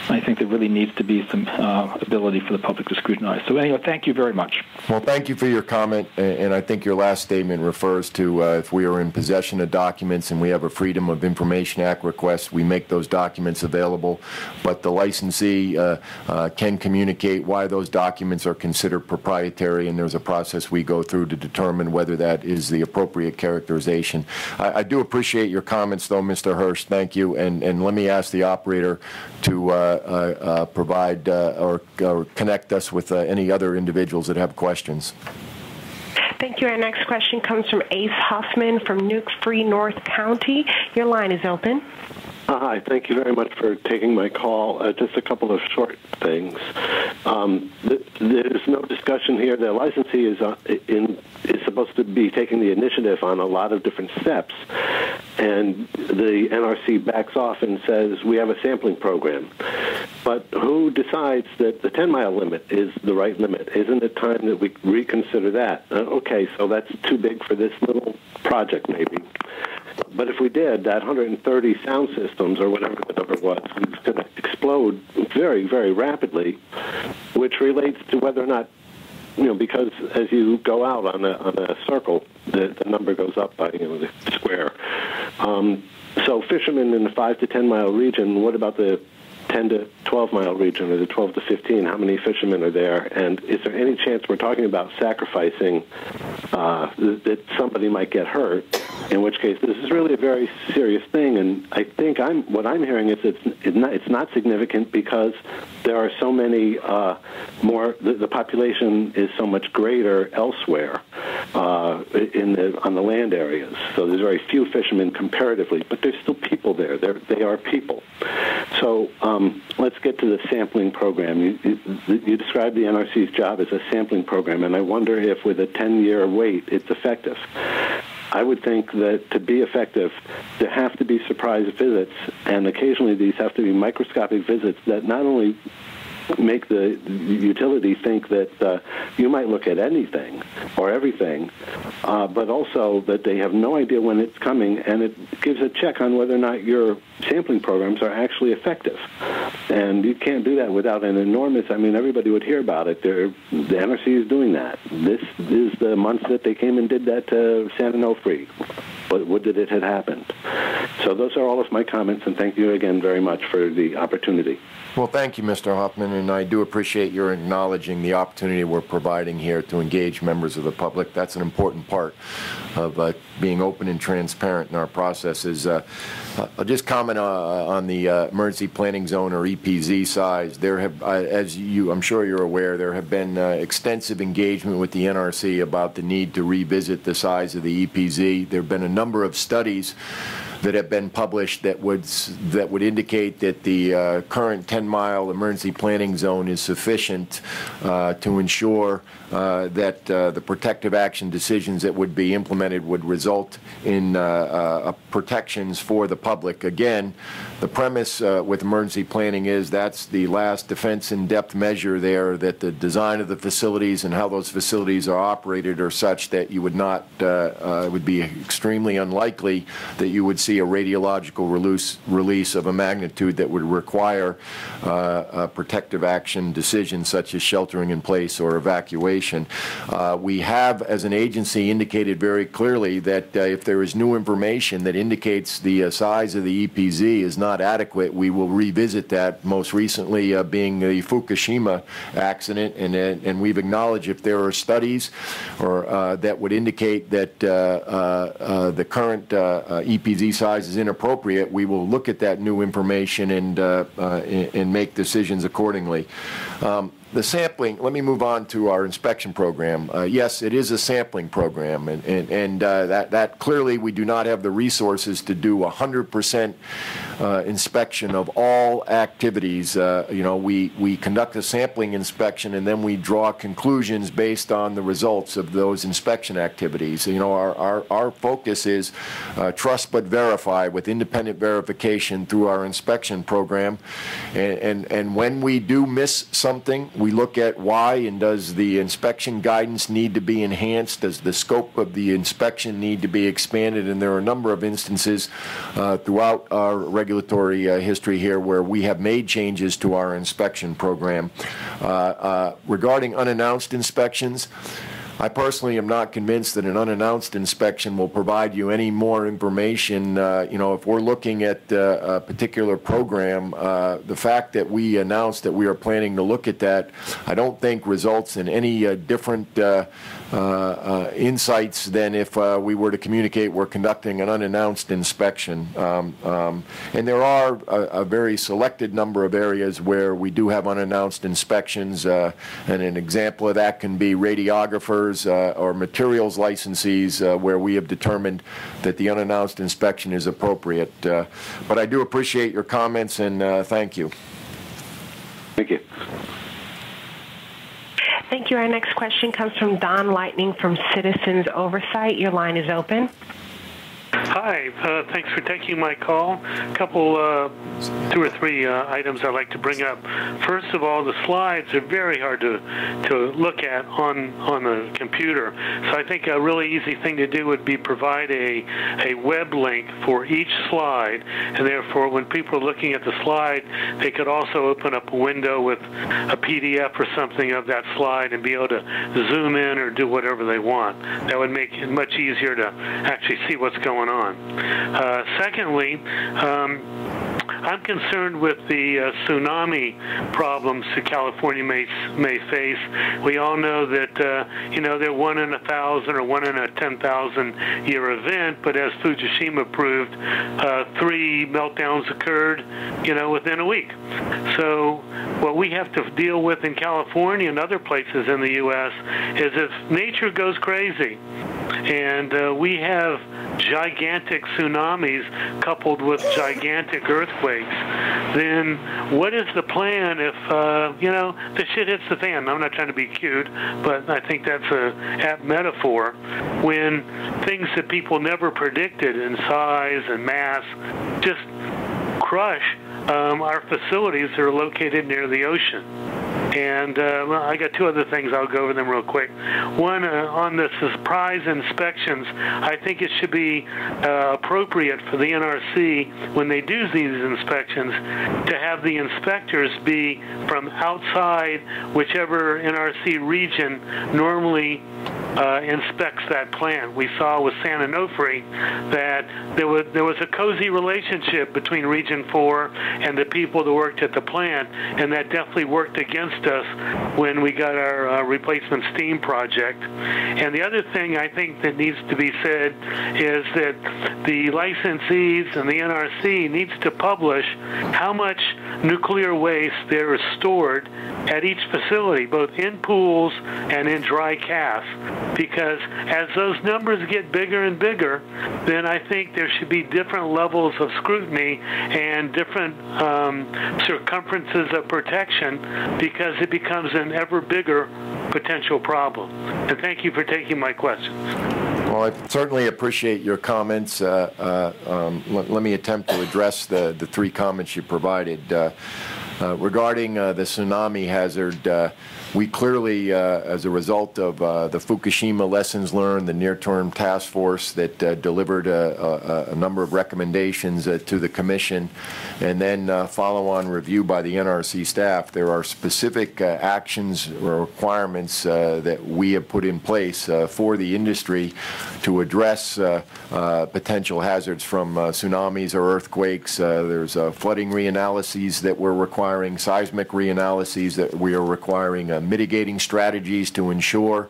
I think there really needs to be some uh, ability for the public to scrutinize. So anyway, thank you very much. Well, thank you for your comment, and I think your last statement refers to uh, if we are in possession of documents and we have a Freedom of Information Act request, we make those documents available, but the licensee uh, uh, can communicate why those documents are considered proprietary, and there's a process we go through to determine whether that is the appropriate characterization. I, I do appreciate your comments, though, Mister Hirsch. Thank you, and, and let me ask the operator to uh, uh, uh, provide uh, or, or connect us with uh, any other individuals that have questions. Thank you. Our next question comes from Ace Hoffman from Nuke-Free North County. Your line is open. Hi, thank you very much for taking my call. Uh, just a couple of short things. Um, th there's no discussion here. The licensee is, uh, in, is supposed to be taking the initiative on a lot of different steps, and the N R C backs off and says, we have a sampling program. But who decides that the ten mile limit is the right limit? Isn't it time that we reconsider that? Uh, okay, so that's too big for this little project, maybe. But if we did, that one hundred thirty sound systems, or whatever the number was, was going to explode very, very rapidly, which relates to whether or not, you know, because as you go out on a, on a circle, the, the number goes up by, you know, the square. Um, so fishermen in the five to ten mile region, what about the ten to twelve mile region, or the twelve to fifteen, how many fishermen are there? And is there any chance we're talking about sacrificing uh, that somebody might get hurt? In which case, this is really a very serious thing. And I think I'm what I'm hearing is it's it's not, it's not significant because there are so many uh, more. The, the population is so much greater elsewhere uh, in the on the land areas. So there's very few fishermen comparatively, but there's still people there. They're, they are people. So. Um, Um, let's get to the sampling program. You, you, you described the N R C's job as a sampling program, and I wonder if with a ten year wait, it's effective. I would think that to be effective, there have to be surprise visits, and occasionally these have to be microscopic visits that not only make the utility think that uh, you might look at anything or everything, uh, but also that they have no idea when it's coming, and it gives a check on whether or not your sampling programs are actually effective. And you can't do that without an enormous, I mean, everybody would hear about it. They're, the N R C is doing that. This is the month that they came and did that to San Onofre. But what did it have happened? So those are all of my comments, and thank you again very much for the opportunity. Well, thank you, Mister Hoffman, and I do appreciate your acknowledging the opportunity we're providing here to engage members of the public. That's an important part of uh, being open and transparent in our processes. Uh, I'll just comment uh, on the uh, emergency planning zone, or E P Z, size. There have, uh, as you, I'm sure you're aware, there have been uh, extensive engagement with the N R C about the need to revisit the size of the E P Z. There have been a number of studies that have been published that would that would indicate that the uh, current ten mile emergency planning zone is sufficient uh, to ensure uh, that uh, the protective action decisions that would be implemented would result in uh, uh, protections for the public. Again, the premise uh, with emergency planning is that's the last defense in depth measure there, that the design of the facilities and how those facilities are operated are such that you would not, uh, uh, it would be extremely unlikely that you would see a radiological release, release of a magnitude that would require uh, a protective action decision such as sheltering in place or evacuation. Uh, we have, as an agency, indicated very clearly that uh, if there is new information that indicates the uh, size of the E P Z is not adequate, we will revisit that, most recently uh, being the Fukushima accident, and, and we've acknowledged if there are studies or uh, that would indicate that uh, uh, uh, the current uh, uh, E P Z size is inappropriate, we will look at that new information and, uh, uh, and make decisions accordingly. Um, the sampling, let me move on to our inspection program. Uh, yes, it is a sampling program, and, and, and uh, that, that clearly we do not have the resources to do one hundred percent uh, inspection of all activities. Uh, you know, we, we conduct a sampling inspection, and then we draw conclusions based on the results of those inspection activities. You know, our, our, our focus is uh, trust but verify with independent verification through our inspection program, and, and, and when we do miss something, we look at why, and does the inspection guidance need to be enhanced? Does the scope of the inspection need to be expanded? And there are a number of instances uh, throughout our regulatory uh, history here where we have made changes to our inspection program. Uh, uh, regarding unannounced inspections, I personally am not convinced that an unannounced inspection will provide you any more information. Uh, you know, if we're looking at uh, a particular program, uh, the fact that we announced that we are planning to look at that, I don't think results in any uh, different uh, uh, uh, insights than if uh, we were to communicate we're conducting an unannounced inspection. Um, um, and there are a, a very selected number of areas where we do have unannounced inspections, uh, and an example of that can be radiographers. Uh, or materials licensees, uh, where we have determined that the unannounced inspection is appropriate. Uh, but I do appreciate your comments, and uh, thank you. Thank you. Thank you. Our next question comes from Don Lightning from Citizens Oversight. Your line is open. Hi, uh, thanks for taking my call. A couple, uh, two or three uh, items I'd like to bring up. First of all, the slides are very hard to to look at on on a computer. So I think a really easy thing to do would be provide a a web link for each slide, and therefore when people are looking at the slide, they could also open up a window with a P D F or something of that slide and be able to zoom in or do whatever they want. That would make it much easier to actually see what's going on. on. Uh, secondly, um, I'm concerned with the uh, tsunami problems that California may may face. We all know that uh, you know they're one in a thousand or one in a ten thousand year event, but as Fukushima proved, uh, three meltdowns occurred, you know, within a week. So what we have to deal with in California and other places in the U S is if nature goes crazy, and uh, we have gigantic tsunamis coupled with gigantic earthquakes, then what is the plan if, uh, you know, the shit hits the fan? I'm not trying to be cute, but I think that's an apt metaphor. When things that people never predicted in size and mass just crush um, our facilities that are located near the ocean. And uh, well, I got two other things. I'll go over them real quick. One, uh, on the surprise inspections, I think it should be uh, appropriate for the N R C, when they do these inspections, to have the inspectors be from outside whichever N R C region normally uh, inspects that plant. We saw with San Onofre that there was, there was a cozy relationship between Region four and the people that worked at the plant, and that definitely worked against us when we got our uh, replacement steam project. And the other thing I think that needs to be said is that the licensees and the N R C needs to publish how much nuclear waste there is stored at each facility, both in pools and in dry cask, because as those numbers get bigger and bigger, then I think there should be different levels of scrutiny and different um, circumferences of protection, because it becomes an ever bigger potential problem. And thank you for taking my questions. Well, I certainly appreciate your comments. Uh, uh, um, let, let me attempt to address the, the three comments you provided. Uh, uh, regarding uh, the tsunami hazard, uh, we clearly, uh, as a result of uh, the Fukushima lessons learned, the near-term task force that uh, delivered a, a, a number of recommendations uh, to the Commission, and then uh, follow-on review by the N R C staff, there are specific uh, actions or requirements uh, that we have put in place uh, for the industry to address uh, uh, potential hazards from uh, tsunamis or earthquakes. Uh, there's uh, flooding reanalyses that were required requiring seismic reanalyses, that we are requiring uh, mitigating strategies to ensure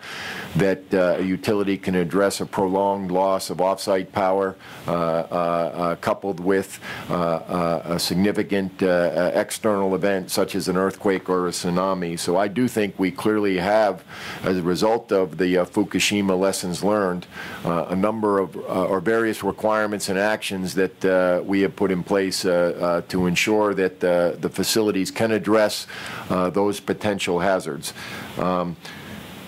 that uh, a utility can address a prolonged loss of off-site power uh, uh, uh, coupled with uh, uh, a significant uh, external event such as an earthquake or a tsunami. So I do think we clearly have, as a result of the uh, Fukushima lessons learned, uh, a number of uh, or various requirements and actions that uh, we have put in place uh, uh, to ensure that uh, the facilities can address uh, those potential hazards. Um,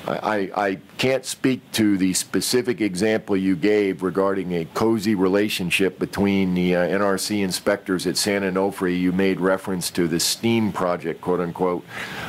I, I can't speak to the specific example you gave regarding a cozy relationship between the uh, N R C inspectors at San Onofre. You made reference to the STEAM project, quote unquote.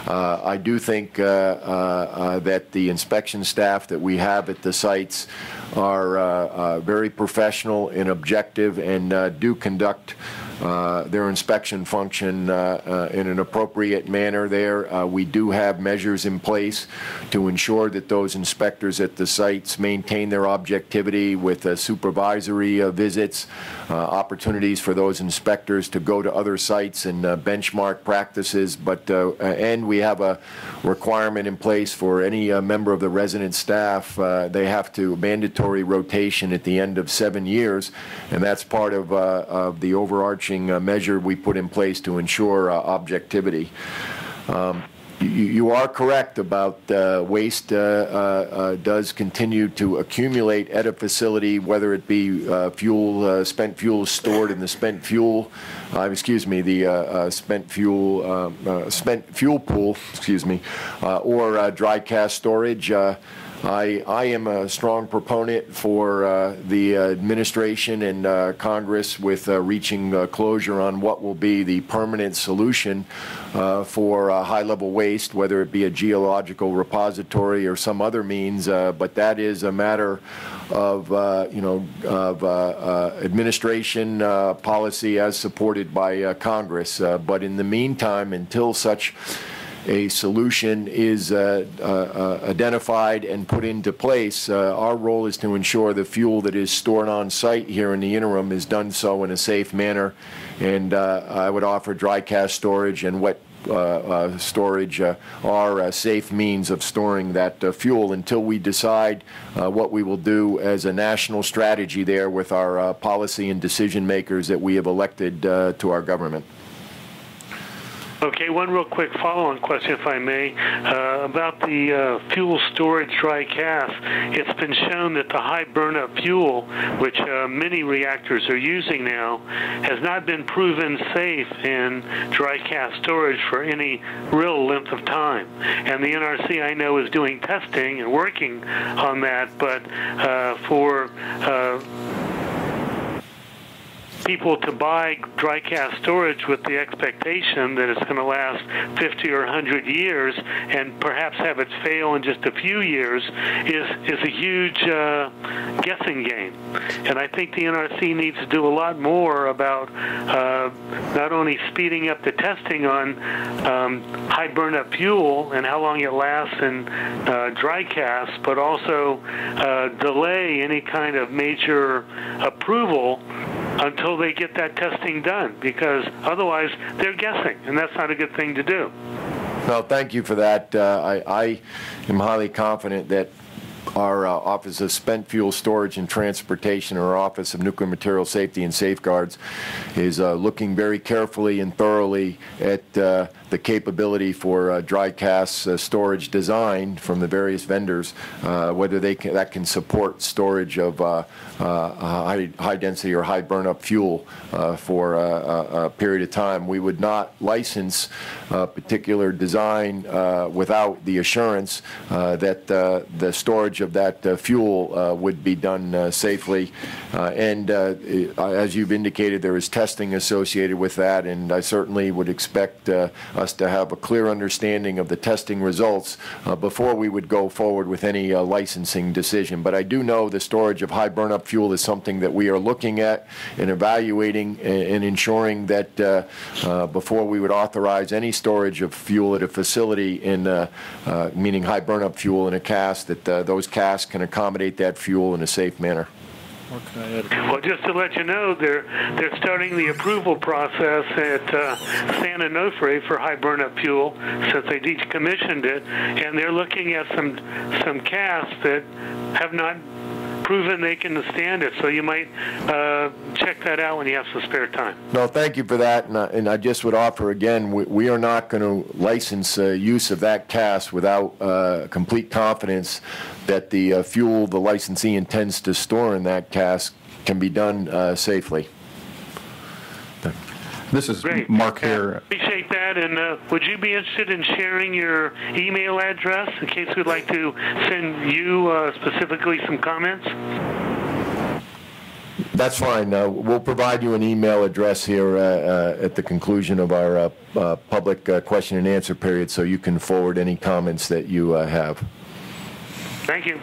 Uh, I do think uh, uh, uh, that the inspection staff that we have at the sites are uh, uh, very professional and objective, and uh, do conduct Uh, their inspection function uh, uh, in an appropriate manner there. Uh, we do have measures in place to ensure that those inspectors at the sites maintain their objectivity with uh, supervisory uh, visits, uh, opportunities for those inspectors to go to other sites and uh, benchmark practices, but uh, and we have a requirement in place for any uh, member of the resident staff. Uh, they have to mandatory rotation at the end of seven years, and that's part of, uh, of the overarching Uh, measure we put in place to ensure uh, objectivity. Um, you, you are correct about uh, waste uh, uh, uh, does continue to accumulate at a facility, whether it be uh, fuel, uh, spent fuel stored in the spent fuel, uh, excuse me, the uh, uh, spent fuel, um, uh, spent fuel pool, excuse me, uh, or uh, dry cast storage. Uh, I, I am a strong proponent for uh, the administration and uh, Congress with uh, reaching uh, closure on what will be the permanent solution uh, for uh, high-level waste, whether it be a geological repository or some other means. Uh, but that is a matter of uh, you know of uh, uh, administration uh, policy as supported by uh, Congress. Uh, but in the meantime, until such a solution is uh, uh, identified and put into place, uh, our role is to ensure the fuel that is stored on site here in the interim is done so in a safe manner. And uh, I would offer dry cast storage and wet uh, uh, storage uh, are uh, safe means of storing that uh, fuel until we decide uh, what we will do as a national strategy there with our uh, policy and decision makers that we have elected uh, to our government. Okay, one real quick follow-on question, if I may, uh, about the uh, fuel storage dry cast. It's been shown that the high burn-up fuel, which uh, many reactors are using now, has not been proven safe in dry cast storage for any real length of time. And the N R C, I know, is doing testing and working on that, but uh, for uh, people to buy dry cast storage with the expectation that it's going to last fifty or a hundred years and perhaps have it fail in just a few years is, is a huge uh, guessing game. And I think the N R C needs to do a lot more about uh, not only speeding up the testing on um, high burn-up fuel and how long it lasts in uh, dry cast, but also uh, delay any kind of major approval until they get that testing done, because otherwise they're guessing, and that's not a good thing to do. Well, thank you for that. Uh, I, I am highly confident that our uh, Office of Spent Fuel Storage and Transportation, or Office of Nuclear Material Safety and Safeguards, is uh, looking very carefully and thoroughly at uh, the capability for uh, dry cast uh, storage design from the various vendors, uh, whether they can, that can support storage of uh, uh, high, high density or high burn-up fuel uh, for a, a, a period of time. We would not license a particular design uh, without the assurance uh, that uh, the storage of that uh, fuel uh, would be done uh, safely. Uh, and uh, as you've indicated, there is testing associated with that, and I certainly would expect uh, us to have a clear understanding of the testing results uh, before we would go forward with any uh, licensing decision. But I do know the storage of high burn-up fuel is something that we are looking at and evaluating, and, and ensuring that uh, uh, before we would authorize any storage of fuel at a facility, in uh, uh, meaning high burn-up fuel in a cast, that uh, those casts can accommodate that fuel in a safe manner. What can I add? Well, just to let you know, they're they're starting the approval process at uh, San Onofre for high burnup fuel since they decommissioned it, and they're looking at some some casts that have not proven they can stand it. So you might uh, check that out when you have some spare time. No, thank you for that. And I, and I just would offer again, we, we are not going to license uh, use of that cast without uh, complete confidence that the uh, fuel the licensee intends to store in that cast can be done uh, safely. This is Great. Mark Hare. Uh, appreciate that, and uh, would you be interested in sharing your email address in case we'd like to send you uh, specifically some comments? That's fine. Uh, we'll provide you an email address here uh, uh, at the conclusion of our uh, uh, public uh, question and answer period, so you can forward any comments that you uh, have. Thank you.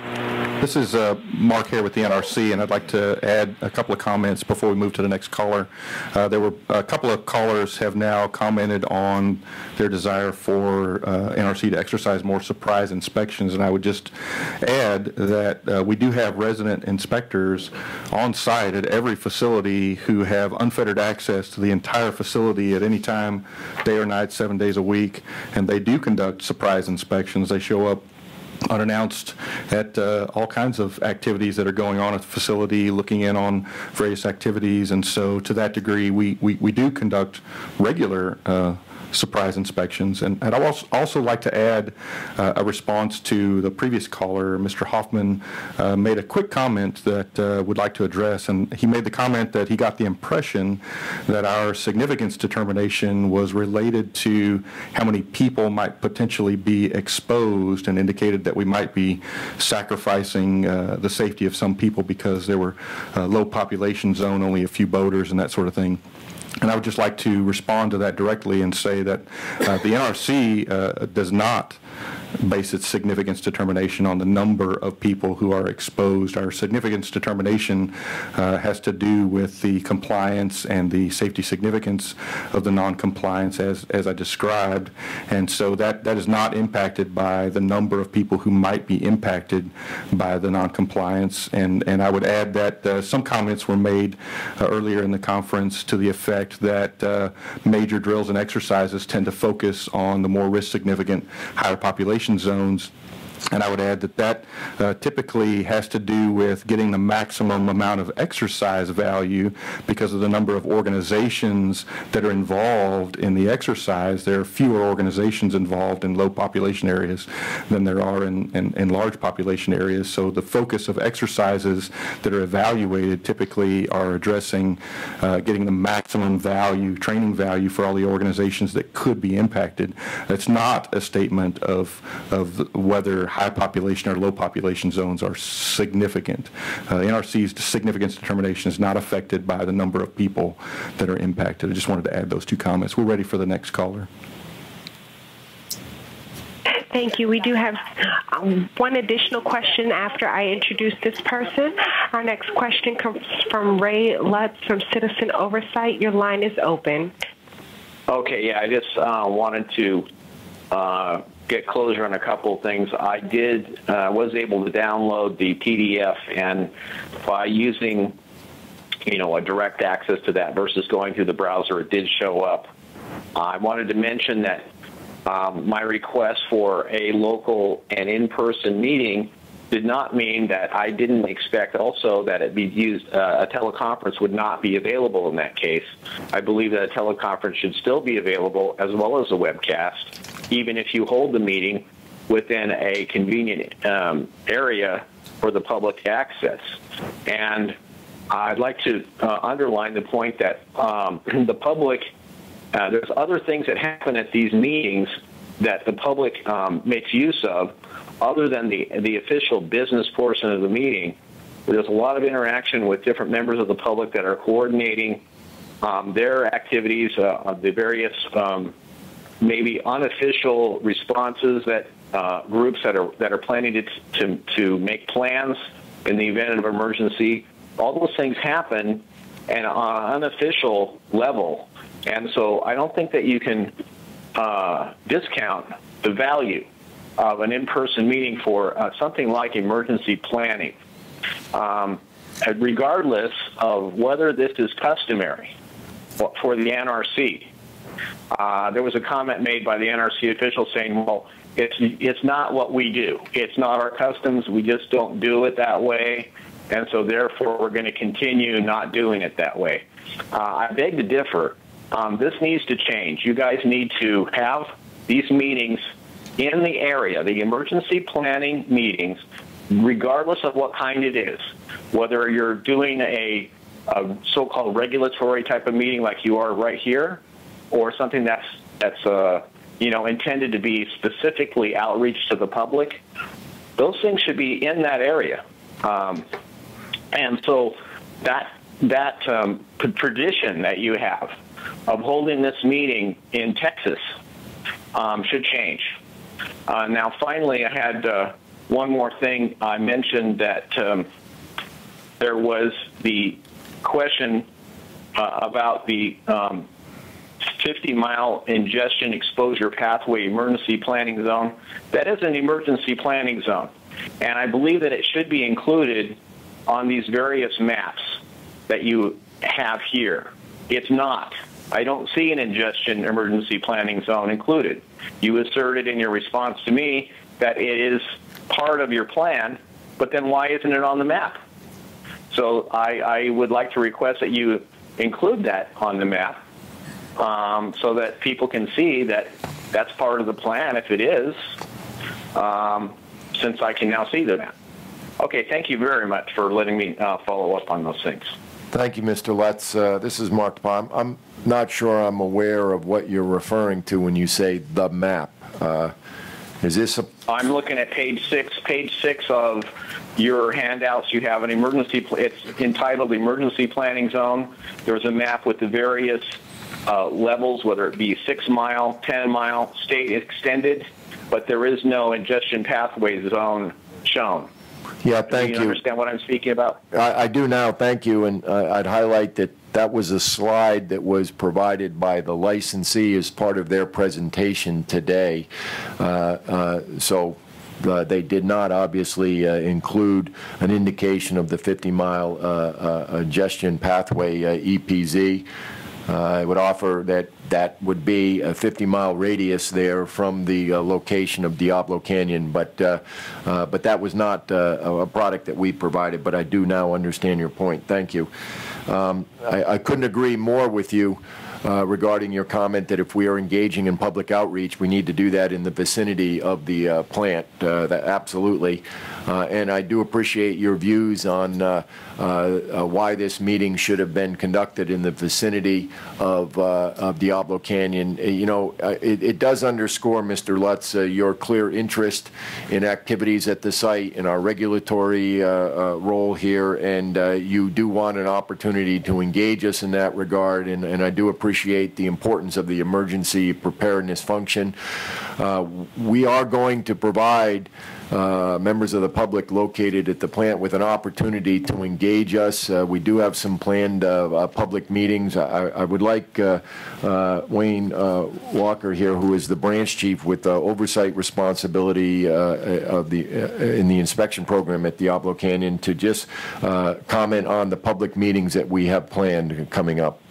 This is uh, Mark Hare with the N R C, and I'd like to add a couple of comments before we move to the next caller. Uh, there were a couple of callers have now commented on their desire for uh, N R C to exercise more surprise inspections, and I would just add that uh, we do have resident inspectors on site at every facility who have unfettered access to the entire facility at any time, day or night, seven days a week, and they do conduct surprise inspections. They show up unannounced at uh, all kinds of activities that are going on at the facility, looking in on various activities, and so to that degree we, we, we do conduct regular uh, surprise inspections. And, and I'd also like to add uh, a response to the previous caller. Mister Hoffman uh, made a quick comment that uh, we'd like to address, and he made the comment that he got the impression that our significance determination was related to how many people might potentially be exposed, and indicated that we might be sacrificing uh, the safety of some people because there were a low population zone, only a few boaters and that sort of thing. And I would just like to respond to that directly and say that uh, the N R C uh, does not base its significance determination on the number of people who are exposed. Our significance determination uh, has to do with the compliance and the safety significance of the non-compliance as, as I described. And so that, that is not impacted by the number of people who might be impacted by the non-compliance. And, and I would add that uh, some comments were made uh, earlier in the conference to the effect that uh, major drills and exercises tend to focus on the more risk significant, higher population zones, and I would add that that uh, typically has to do with getting the maximum amount of exercise value because of the number of organizations that are involved in the exercise. There are fewer organizations involved in low population areas than there are in, in, in large population areas. So the focus of exercises that are evaluated typically are addressing uh, getting the maximum value, training value for all the organizations that could be impacted. That's not a statement of, of whether high population or low population zones are significant. Uh, the N R C's significance determination is not affected by the number of people that are impacted. I just wanted to add those two comments. We're ready for the next caller. Thank you. We do have um, one additional question after I introduce this person. Our next question comes from Ray Lutz from Citizen Oversight. Your line is open. Okay, yeah, I just uh, wanted to uh, get closure on a couple of things. I did, uh, was able to download the P D F, and by using, you know, a direct access to that versus going through the browser, it did show up. I wanted to mention that um, my request for a local and in-person meeting did not mean that I didn't expect also that it be used, uh, a teleconference would not be available in that case. I believe that a teleconference should still be available as well as a webcast, even if you hold the meeting within a convenient um, area for the public access. And I'd like to uh, underline the point that um, the public, uh, there's other things that happen at these meetings that the public um, makes use of other than the, the official business portion of the meeting. There's a lot of interaction with different members of the public that are coordinating um, their activities, uh, the various um, maybe unofficial responses that uh, groups that are that are planning to, to, to make plans in the event of emergency. All those things happen and on an unofficial level. And so I don't think that you can uh, discount the value of an in-person meeting for uh, something like emergency planning. Um, regardless of whether this is customary for the N R C. Uh, there was a comment made by the N R C official saying, well, it's, it's not what we do. It's not our customs. We just don't do it that way. And so, therefore, we're going to continue not doing it that way. Uh, I beg to differ. Um, this needs to change. You guys need to have these meetings in the area, the emergency planning meetings, regardless of what kind it is, whether you're doing a, a so-called regulatory type of meeting like you are right here, or something that's, that's uh, you know, intended to be specifically outreach to the public. Those things should be in that area. Um, and so that, that um, tradition that you have of holding this meeting in Texas um, should change. Uh, now, finally, I had uh, one more thing. I mentioned that um, there was the question uh, about the um, fifty mile ingestion exposure pathway emergency planning zone. That is an emergency planning zone, and I believe that it should be included on these various maps that you have here. It's not. I don't see an ingestion emergency planning zone included. You asserted in your response to me that it is part of your plan, but then why isn't it on the map? So I, I would like to request that you include that on the map um, so that people can see that that's part of the plan if it is, um, since I can now see the map. Okay, thank you very much for letting me uh, follow up on those things. Thank you, Mister Lutz. Uh, this is Marc Dapas. I'm not sure I'm aware of what you're referring to when you say the map. Uh, is this a? I'm looking at page six. Page six of your handouts. You have an emergency. It's entitled Emergency Planning Zone. There's a map with the various uh, levels, whether it be six mile, ten mile, state extended, but there is no ingestion pathway zone shown. Yeah, thank you. Do you understand what I'm speaking about? I, I do now, thank you. And uh, I'd highlight that that was a slide that was provided by the licensee as part of their presentation today. Uh, uh, so uh, they did not obviously uh, include an indication of the fifty mile uh, uh, ingestion pathway uh, E P Z. Uh, I would offer that that would be a fifty mile radius there from the uh, location of Diablo Canyon, but uh, uh, but that was not uh, a product that we provided, but I do now understand your point. Thank you. Um, I, I couldn't agree more with you uh, regarding your comment that if we are engaging in public outreach, we need to do that in the vicinity of the uh, plant. Uh, that, absolutely. Uh, and I do appreciate your views on uh, uh, uh, why this meeting should have been conducted in the vicinity of, uh, of Diablo Canyon. You know, uh, it, it does underscore, Mister Lutz, uh, your clear interest in activities at the site, in our regulatory uh, uh, role here, and uh, you do want an opportunity to engage us in that regard, and, and I do appreciate the importance of the emergency preparedness function. Uh, we are going to provide Uh, members of the public located at the plant with an opportunity to engage us. Uh, we do have some planned uh, uh, public meetings. I, I would like uh, uh, Wayne uh, Walker here, who is the branch chief with uh, oversight responsibility uh, of the uh, in the inspection program at Diablo Canyon, to just uh, comment on the public meetings that we have planned coming up.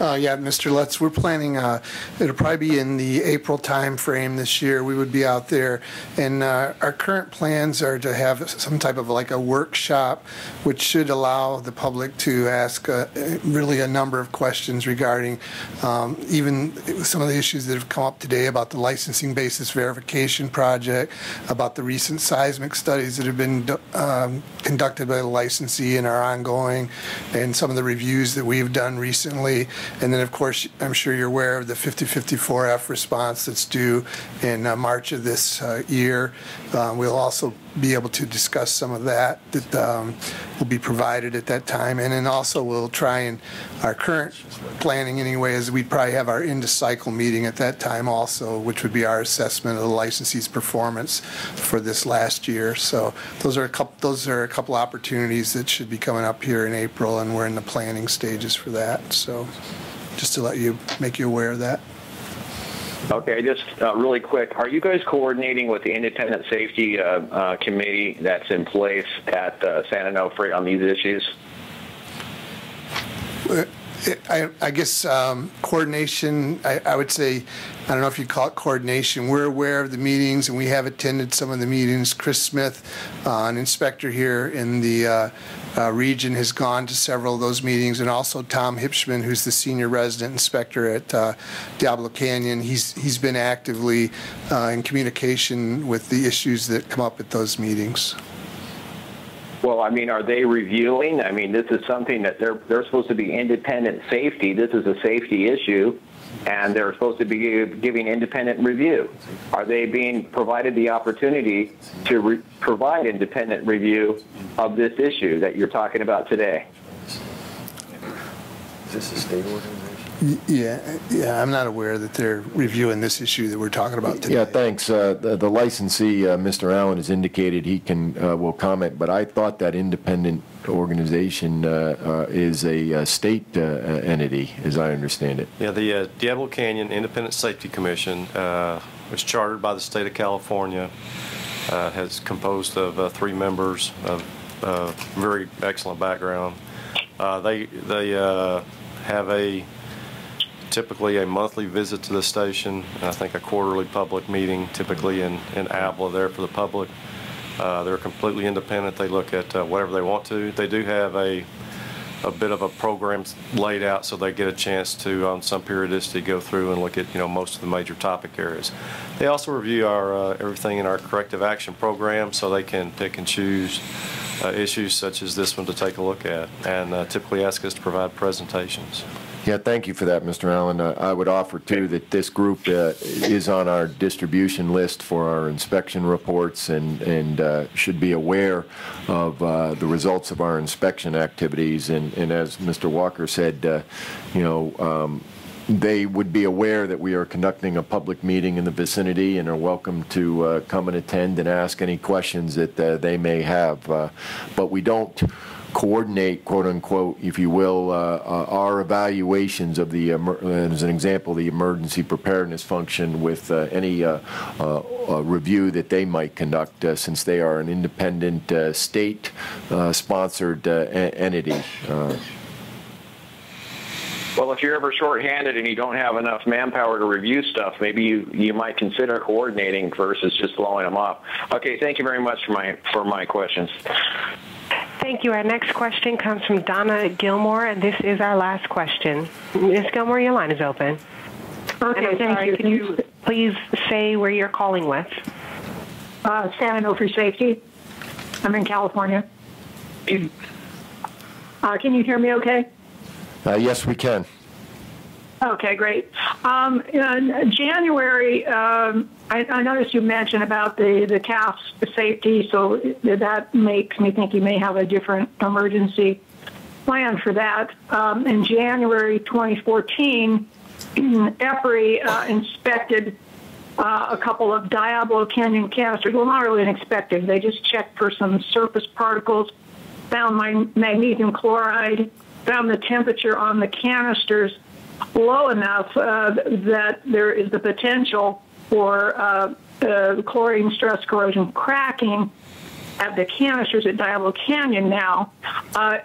Uh, yeah, Mister Lutz, we're planning, uh, it'll probably be in the April time frame this year. We would be out there, and uh, our current plans are to have some type of like a workshop, which should allow the public to ask uh, really a number of questions regarding um, even some of the issues that have come up today about the licensing basis verification project, about the recent seismic studies that have been um, conducted by the licensee and are ongoing, and some of the reviews that we've done recently. And then, of course, I'm sure you're aware of the fifty fifty-four F response that's due in uh, March of this uh, year. Uh, we'll also be able to discuss some of that that um, will be provided at that time. And then also we'll try, and our current planning anyway, is we'd probably have our end-of-cycle meeting at that time also, which would be our assessment of the licensee's performance for this last year. So those are a couple, those are a couple opportunities that should be coming up here in April, and we're in the planning stages for that. So just to let you, make you aware of that. Okay, just uh, really quick, are you guys coordinating with the independent safety uh, uh, committee that's in place at uh, San Onofre on these issues? I, I guess um, coordination, I, I would say, I don't know if you call it coordination. We're aware of the meetings, and we have attended some of the meetings. Chris Smith, uh, an inspector here in the uh, uh, region, has gone to several of those meetings, and also Tom Hipschman, who's the senior resident inspector at uh, Diablo Canyon. He's, he's been actively uh, in communication with the issues that come up at those meetings. Well, I mean, are they reviewing? I mean, this is something that they're they're supposed to be independent safety. This is a safety issue, and they're supposed to be giving independent review. Are they being provided the opportunity to re provide independent review of this issue that you're talking about today? Is this a state organization? Yeah, yeah. I'm not aware that they're reviewing this issue that we're talking about today. Yeah, thanks. Uh, the, the licensee, uh, Mister Allen, has indicated he can uh, will comment, but I thought that independent organization uh, uh, is a uh, state uh, entity, as I understand it. Yeah, the uh, Diablo Canyon Independent Safety Commission uh, was chartered by the state of California. Uh, has composed of uh, three members of uh, very excellent background. Uh, they they uh, have a typically a monthly visit to the station, and I think a quarterly public meeting, typically in, in Avila there for the public. Uh, they're completely independent. They look at uh, whatever they want to. They do have a a bit of a program laid out, so they get a chance to, on some periodicity, go through and look at, you know, most of the major topic areas. They also review our uh, everything in our corrective action program, so they can pick and choose Uh, issues such as this one to take a look at, and uh, typically ask us to provide presentations. Yeah, thank you for that, Mister Allen. Uh, I would offer, too, that this group uh, is on our distribution list for our inspection reports, and, and uh, should be aware of uh, the results of our inspection activities. And, and as Mister Walker said, uh, you know, um, they would be aware that we are conducting a public meeting in the vicinity, and are welcome to uh, come and attend and ask any questions that uh, they may have. Uh, but we don't coordinate, quote unquote, if you will, uh, uh, our evaluations of the, emer as an example, the emergency preparedness function with uh, any uh, uh, uh, review that they might conduct, uh, since they are an independent uh, state-sponsored uh, uh, entity. Uh, Well, if you're ever short-handed and you don't have enough manpower to review stuff, maybe you, you might consider coordinating versus just blowing them up. Okay, thank you very much for my, for my questions. Thank you. Our next question comes from Donna Gilmore, and this is our last question. Miz Gilmore, your line is open. Okay, and I'm thank sorry, you. Can you please say where you're calling with? Uh, San Onofre Safety. I'm in California. Uh, can you hear me okay? Uh, yes, we can. Okay, great. Um, in January, um, I, I noticed you mentioned about the, the calf's safety, so that makes me think you may have a different emergency plan for that. Um, in January twenty fourteen, E P R I uh, inspected uh, a couple of Diablo Canyon canisters. Well, not really inspected. They just checked for some surface particles, found my magnesium chloride, found the temperature on the canisters low enough uh, that there is the potential for uh, uh, chlorine stress corrosion cracking at the canisters at Diablo Canyon now. Uh,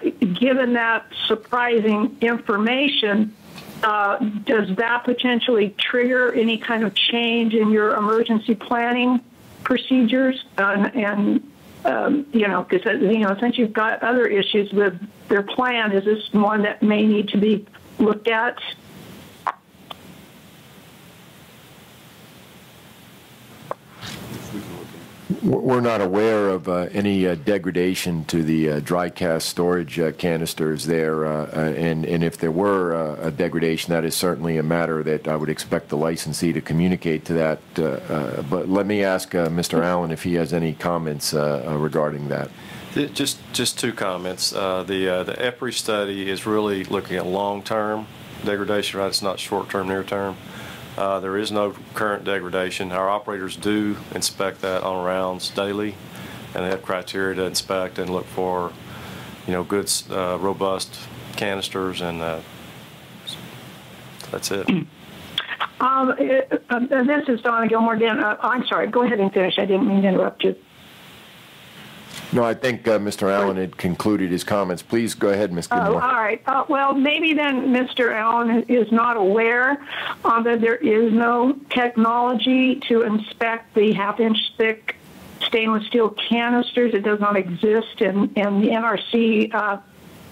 given that surprising information, uh, does that potentially trigger any kind of change in your emergency planning procedures? And, and Um, you know, because you know, since you've got other issues with their plan, is this one that may need to be looked at? We're not aware of uh, any uh, degradation to the uh, dry cast storage uh, canisters there, uh, and, and if there were uh, a degradation, that is certainly a matter that I would expect the licensee to communicate to that. Uh, uh, but let me ask uh, Mister Allen if he has any comments uh, uh, regarding that. Just, just two comments. Uh, the, uh, the E P R I study is really looking at long-term degradation, right? It's not short-term, near-term. Uh, there is no current degradation. Our operators do inspect that on rounds daily, and they have criteria to inspect and look for, you know, good, uh, robust canisters, and uh, that's it. Um, it, uh, this is Donna Gilmore again. Uh, I'm sorry. Go ahead and finish. I didn't mean to interrupt you. No, I think uh, Mister Allen had concluded his comments. Please go ahead, Miz Gilmore. Uh, all right. Uh, well, maybe then Mister Allen is not aware uh, that there is no technology to inspect the half-inch thick stainless steel canisters. It does not exist, and, and the N R C uh,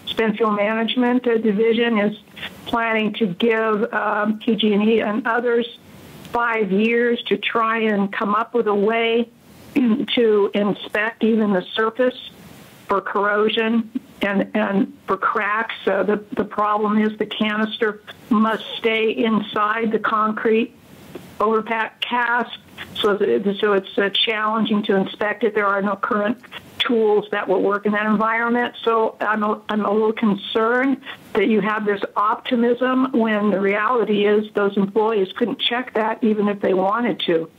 spent fuel management uh, division is planning to give um, P G and E and others five years to try and come up with a way to inspect even the surface for corrosion and, and for cracks. Uh, the, the problem is the canister must stay inside the concrete overpack cast, so, that, so it's uh, challenging to inspect it. There are no current tools that will work in that environment. So I'm a, I'm a little concerned that you have this optimism when the reality is those employees couldn't check that even if they wanted to.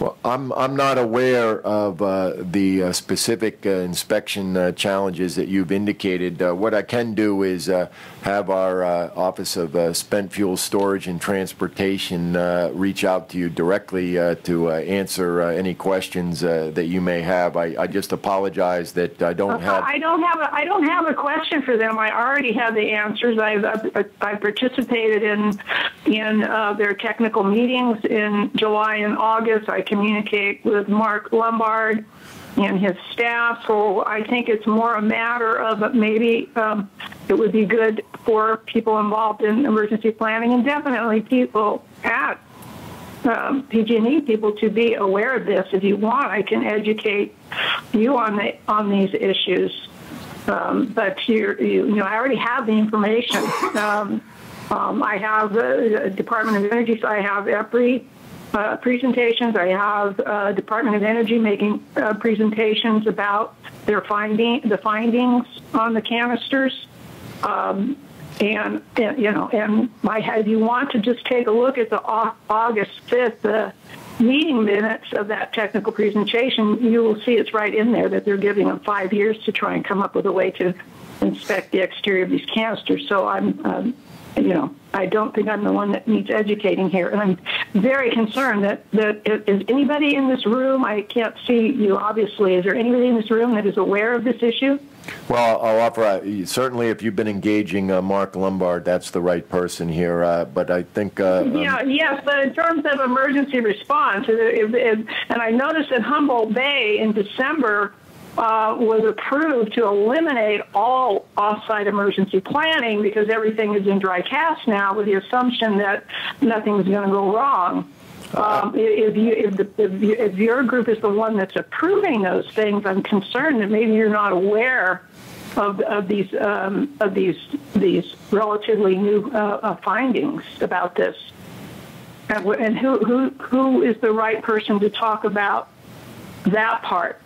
Well, I'm, I'm not aware of uh, the uh, specific uh, inspection uh, challenges that you've indicated. Uh, what I can do is uh, have our uh, Office of uh, Spent Fuel Storage and Transportation uh, reach out to you directly uh, to uh, answer uh, any questions uh, that you may have. I, I just apologize that I don't uh, have... I don't have, a, I don't have a question for them. I already have the answers. I've, I've, I've participated in, in uh, their technical meetings in July and August. I communicate with Mark Lombard and his staff, so I think it's more a matter of maybe um, it would be good for people involved in emergency planning and definitely people at um, P G and E people to be aware of this. If you want, I can educate you on the on these issues, um, but you you know I already have the information. Um, um, I have the Department of Energy, so I have E P R I. Uh, presentations. I have uh, Department of Energy making uh, presentations about their finding, the findings on the canisters, um, and, and you know, and my, if you want to just take a look at the August fifth uh, meeting minutes of that technical presentation, you will see it's right in there that they're giving them five years to try and come up with a way to inspect the exterior of these canisters. So I'm. Um, You know, I don't think I'm the one that needs educating here, and I'm very concerned that, that is anybody in this room, I can't see you obviously, is there anybody in this room that is aware of this issue? Well, I'll offer, certainly if you've been engaging uh, Mark Lombard, that's the right person here, uh, but I think... Uh, yeah, um, yes, but in terms of emergency response, if, if, and I noticed that Humboldt Bay in December... Uh, was approved to eliminate all off-site emergency planning because everything is in dry cast now with the assumption that nothing's going to go wrong. Um, if, you, if, the, if, you, if your group is the one that's approving those things, I'm concerned that maybe you're not aware of, of these um, of these these relatively new uh, uh, findings about this. And, and who, who who is the right person to talk about that part?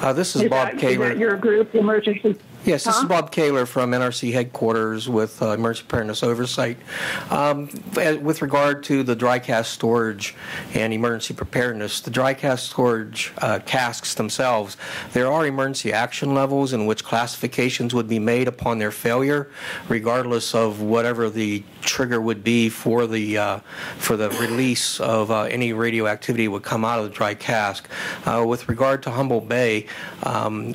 Uh, this is, is Bob that, Kaler. Is that your group, emergency? Yes, this huh? is Bob Kaler from N R C headquarters with uh, Emergency Preparedness Oversight. Um, with regard to the dry cast storage and emergency preparedness, the dry cast storage uh, casks themselves, there are emergency action levels in which classifications would be made upon their failure, regardless of whatever the trigger would be for the uh, for the release of uh, any radioactivity would come out of the dry cask. Uh, with regard to Humboldt Bay. Um,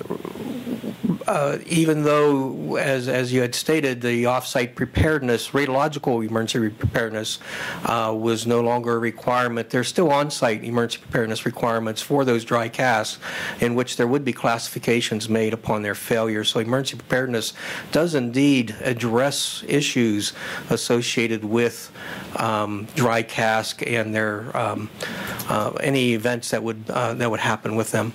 Uh, even though, as, as you had stated, the off-site preparedness, radiological emergency preparedness uh, was no longer a requirement, there's still on-site emergency preparedness requirements for those dry casts in which there would be classifications made upon their failure. So emergency preparedness does indeed address issues associated with um, dry cask and their um, uh, any events that would, uh, that would happen with them.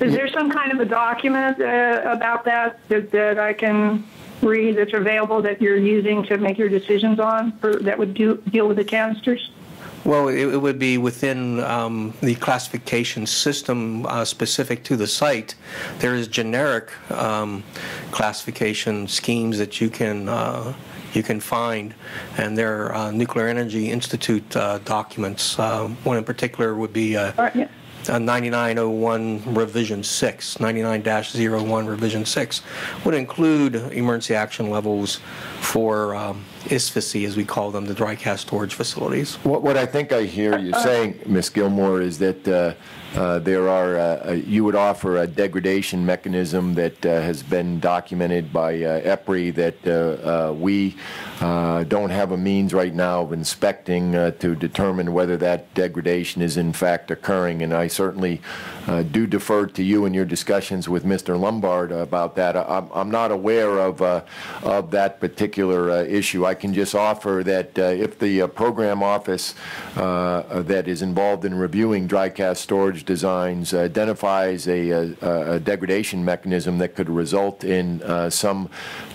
Is there some kind of a document uh, about that, that that I can read that's available that you're using to make your decisions on for, that would do, deal with the canisters? Well, it, it would be within um, the classification system uh, specific to the site. There is generic um, classification schemes that you can uh, you can find, and their uh, Nuclear Energy Institute uh, documents. Uh, one in particular would be. Uh, All right, yeah. Uh, ninety-nine oh one revision six, ninety-nine dash oh one revision six would include emergency action levels for um, I S F C I, as we call them, the dry cask storage facilities. What, what I think I hear you saying, Miz Gilmore, is that uh, uh, there are uh, you would offer a degradation mechanism that uh, has been documented by uh, E P R I that uh, uh, we uh, don't have a means right now of inspecting uh, to determine whether that degradation is in fact occurring. And I certainly uh, do defer to you in your discussions with Mister Lombard about that. I, I'm not aware of uh, of that particular uh, issue. I can just offer that uh, if the uh, program office uh, that is involved in reviewing dry cask storage designs uh, identifies a, a, a degradation mechanism that could result in uh, some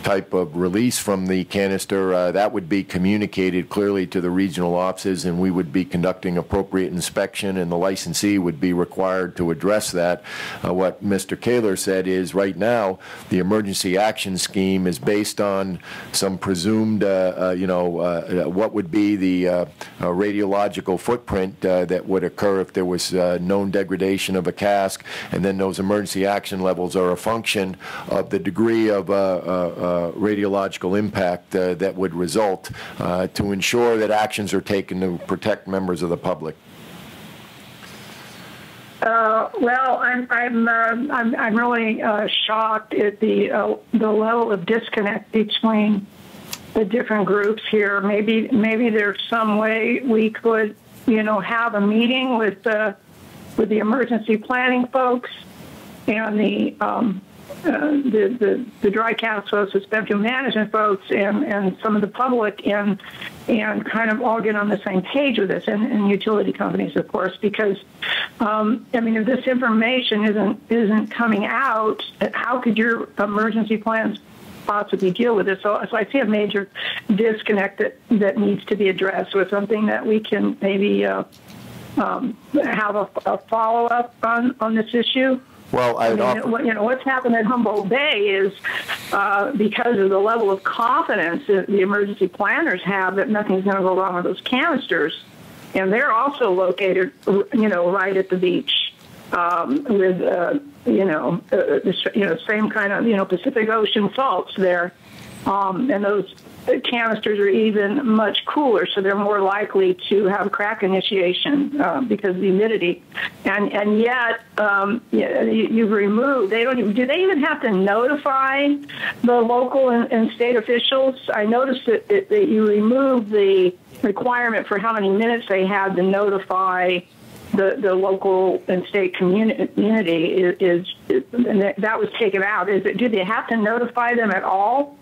type of release from the canister, uh, that would be communicated clearly to the regional offices, and we would be conducting appropriate inspection, and the licensee would be required to address that. Uh, what Mister Kaler said is right now the emergency action scheme is based on some presumed, uh, uh, you know, uh, what would be the uh, uh, radiological footprint uh, that would occur if there was uh, known degradation of a cask, and then those emergency action levels are a function of the degree of uh, uh, uh, radiological impact uh, that would result uh, to ensure that actions are taken to protect members of the public. Uh, well, I'm I'm, uh, I'm I'm really uh, shocked at the uh, the level of disconnect between the different groups here. Maybe maybe there's some way we could, you know, have a meeting with the with the emergency planning folks and the um, uh, the, the the dry cask folks, the spectrum management folks, and and some of the public, and and kind of all get on the same page with this, and, and utility companies, of course, because. Um, I mean, if this information isn't isn't coming out, how could your emergency plans possibly deal with this? So, so I see a major disconnect that, that needs to be addressed with something that we can maybe uh, um, have a, a follow-up on, on this issue. Well, I'd I mean, offer you know, what's happened at Humboldt Bay is uh, because of the level of confidence that the emergency planners have that nothing's going to go wrong with those canisters. And they're also located, you know, right at the beach, um, with, uh, you know, uh, the, you know, same kind of, you know, Pacific Ocean salts there, um, and those canisters are even much cooler, so they're more likely to have crack initiation uh, because of the humidity. And and yet, um, you, you've removed. They don't even, do they even have to notify the local and, and state officials? I noticed that, that, that you removed the requirement for how many minutes they had to notify the the local and state community is, is, is and that was taken out. Is it? Do they have to notify them at all?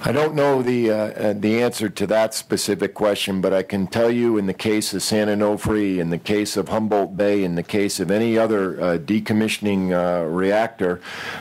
I don't know the uh, the answer to that specific question, but I can tell you in the case of San Onofre, in the case of Humboldt Bay, in the case of any other uh, decommissioning uh, reactor,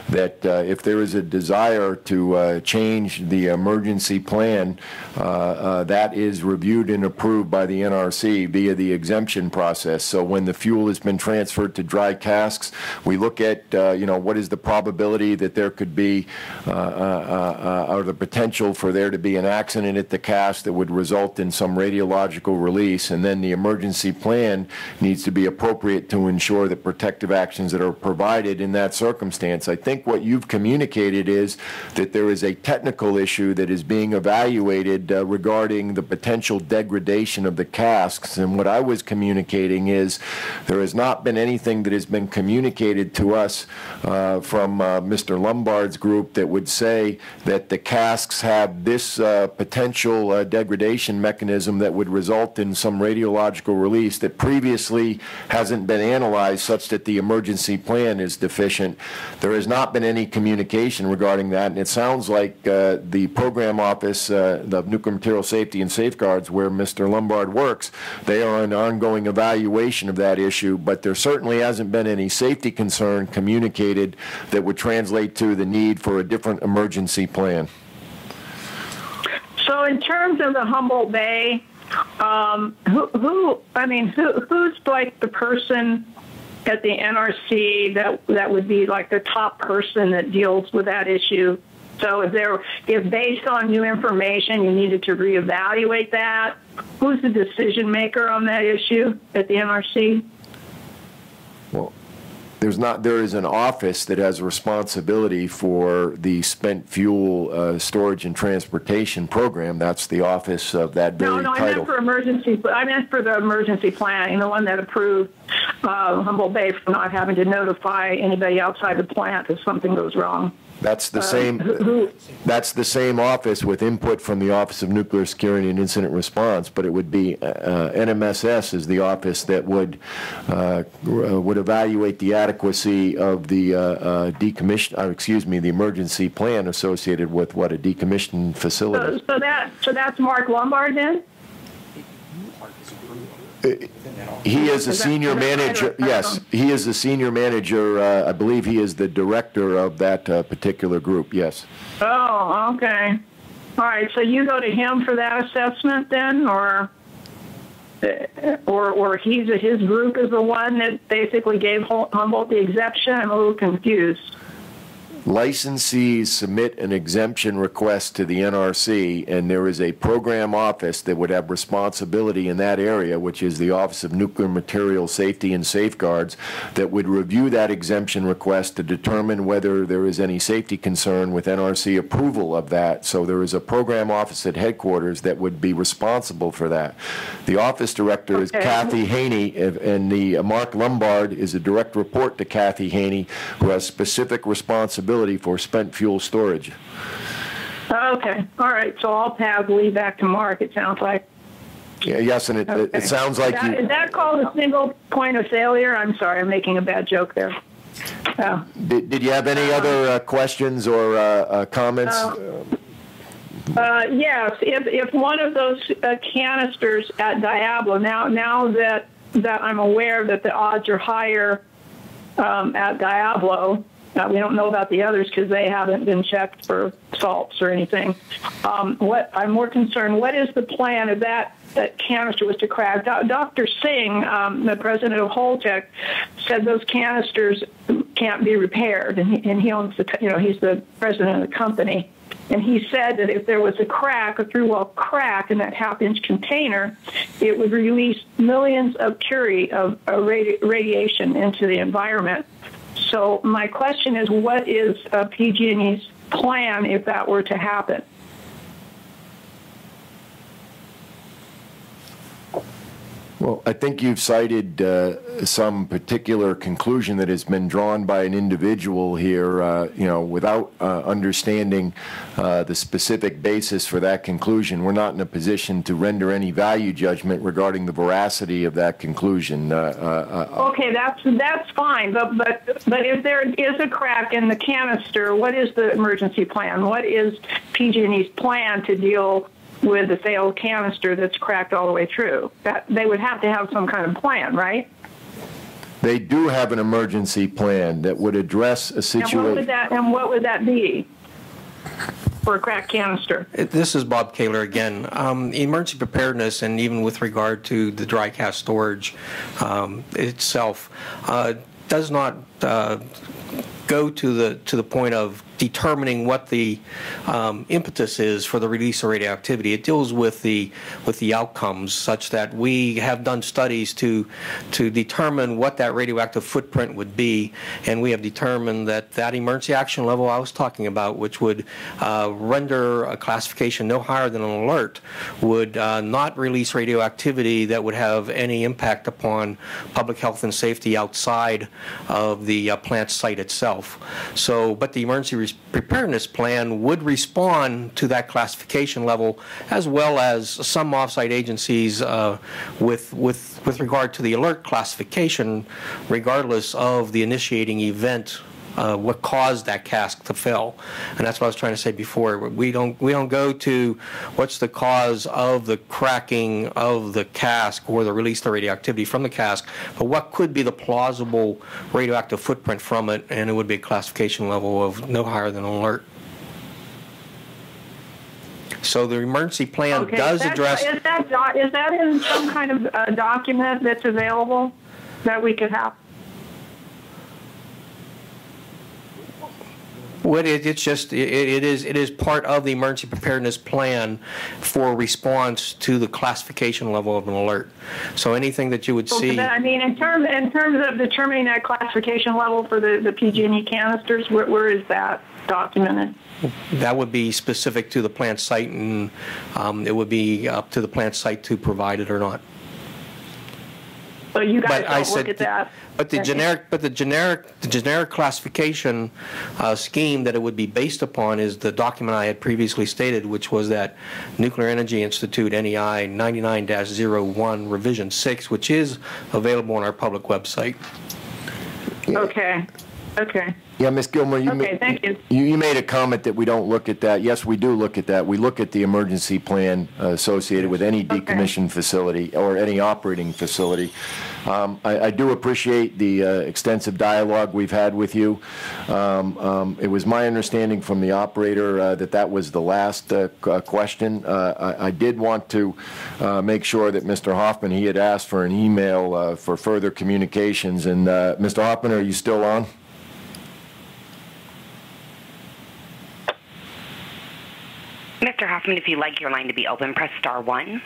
that uh, if there is a desire to uh, change the emergency plan, uh, uh, that is reviewed and approved by the N R C via the exemption process. So when the fuel has been transferred to dry casks, we look at uh, you know, what is the probability that there could be uh, uh, uh, or the potential for there to be an accident at the cask that would result in some radiological release, and then the emergency plan needs to be appropriate to ensure the protective actions that are provided in that circumstance. I think what you've communicated is that there is a technical issue that is being evaluated uh, regarding the potential degradation of the casks, and what I was communicating is there has not been anything that has been communicated to us uh, from uh, Mister Lombard's group that would say that the casks have this uh, potential uh, degradation mechanism that would result in some radiological release that previously hasn't been analyzed such that the emergency plan is deficient. There has not been any communication regarding that, and it sounds like uh, the program office uh, of Nuclear Material Safety and Safeguards, where Mister Lombard works, they are an ongoing evaluation of that issue, but there certainly hasn't been any safety concern communicated that would translate to the need for a different emergency plan. So in terms of the Humboldt Bay, um, who, who, I mean, who, who's like the person at the N R C that that would be like the top person that deals with that issue? So if there, if based on new information, you needed to reevaluate that, who's the decision maker on that issue at the N R C? Well, There's not, there is an office that has responsibility for the spent fuel uh, storage and transportation program. That's the office of that very no, no, title. No, I meant for emergency, I meant for the emergency planning, the one that approved uh, Humble Bay for not having to notify anybody outside the plant if something goes wrong. That's the uh, same. Who, that's the same office with input from the Office of Nuclear Security and Incident Response. But it would be uh, N M S S is the office that would uh, would evaluate the adequacy of the uh, uh, decommission. Uh, excuse me, the emergency plan associated with what a decommissioned facility. So, so that so that's Mark Lombard then. He is a senior manager. Yes, he is a senior manager. Uh, I believe he is the director of that uh, particular group. Yes. Oh, okay. All right. So you go to him for that assessment then, or or or he's his group is the one that basically gave Humboldt the exemption. I'm a little confused. Licensees submit an exemption request to the N R C, and there is a program office that would have responsibility in that area, which is the Office of Nuclear Material Safety and Safeguards, that would review that exemption request to determine whether there is any safety concern with N R C approval of that. So there is a program office at headquarters that would be responsible for that. The office director okay. is Kathy Haney, and the uh, Mark Lombard is a direct report to Kathy Haney, who has specific responsibility for spent fuel storage. Okay. All right. So all paths lead back to Mark, it sounds like. Yeah, yes, and it, okay. it, it sounds like... Is that, you, is that called a single point of failure? I'm sorry, I'm making a bad joke there. Oh. Did, did you have any um, other uh, questions or uh, uh, comments? Uh, uh, yes. If, if one of those uh, canisters at Diablo, now, now that, that I'm aware that the odds are higher um, at Diablo... Now, we don't know about the others because they haven't been checked for salts or anything. Um, what I'm more concerned, what is the plan if that, that canister was to crack? Do Doctor Singh, um, the president of Holtec, said those canisters can't be repaired, and he, and he owns the, you know, he's the president of the company. And he said that if there was a crack, a through-wall crack in that half-inch container, it would release millions of curie of uh, radi radiation into the environment. So my question is, what is uh, P G and E's plan if that were to happen? Well, I think you've cited uh, some particular conclusion that has been drawn by an individual here, uh, you know, without uh, understanding uh, the specific basis for that conclusion. We're not in a position to render any value judgment regarding the veracity of that conclusion. Uh, uh, okay, that's that's fine, but but but if there is a crack in the canister, what is the emergency plan? What is P G and E's plan to deal with the failed canister that's cracked all the way through? That they would have to have some kind of plan, right? They do have an emergency plan that would address a situation. And what would that, and what would that be for a cracked canister? This is Bob Kaler again. Um, emergency preparedness, and even with regard to the dry cast storage um, itself, uh, does not uh, go to the to the point of determining what the um, impetus is for the release of radioactivity. It deals with the with the outcomes, such that we have done studies to to determine what that radioactive footprint would be, and we have determined that that emergency action level I was talking about, which would uh, render a classification no higher than an alert, would uh, not release radioactivity that would have any impact upon public health and safety outside of the uh, plant site itself. So, but the emergency preparedness plan would respond to that classification level, as well as some off-site agencies uh, with, with, with regard to the alert classification, regardless of the initiating event, uh, what caused that cask to fail. And that's what I was trying to say before. We don't, we don't go to what's the cause of the cracking of the cask or the release of radioactivity from the cask, but what could be the plausible radioactive footprint from it, and it would be a classification level of no higher than alert. So the emergency plan okay, does that, address... Is that, do, is that in some kind of uh, document that's available that we could have? Well, it, it's just it, it is it is part of the emergency preparedness plan for response to the classification level of an alert. So anything that you would well, see. That, I mean, in terms in terms of determining that classification level for the the P G and E canisters, where, where is that documented? That would be specific to the plant site, and um, it would be up to the plant site to provide it or not. So you guys but don't I said, look at that. But the okay. generic, but the generic, the generic classification uh, scheme that it would be based upon is the document I had previously stated, which was that Nuclear Energy Institute N E I ninety-nine dash oh one revision six, which is available on our public website. Yeah. Okay. Okay. Yeah, Miz Gilmore, you, okay, ma thank you. You, you made a comment that we don't look at that. Yes, we do look at that. We look at the emergency plan uh, associated with any decommissioned okay. facility or any operating facility. Um, I, I do appreciate the uh, extensive dialogue we've had with you. Um, um, it was my understanding from the operator uh, that that was the last uh, question. Uh, I, I did want to uh, make sure that Mister Hoffman, he had asked for an email uh, for further communications. And uh, Mister Hoffman, are you still on? Mister Hoffman, if you'd like your line to be open, press star one.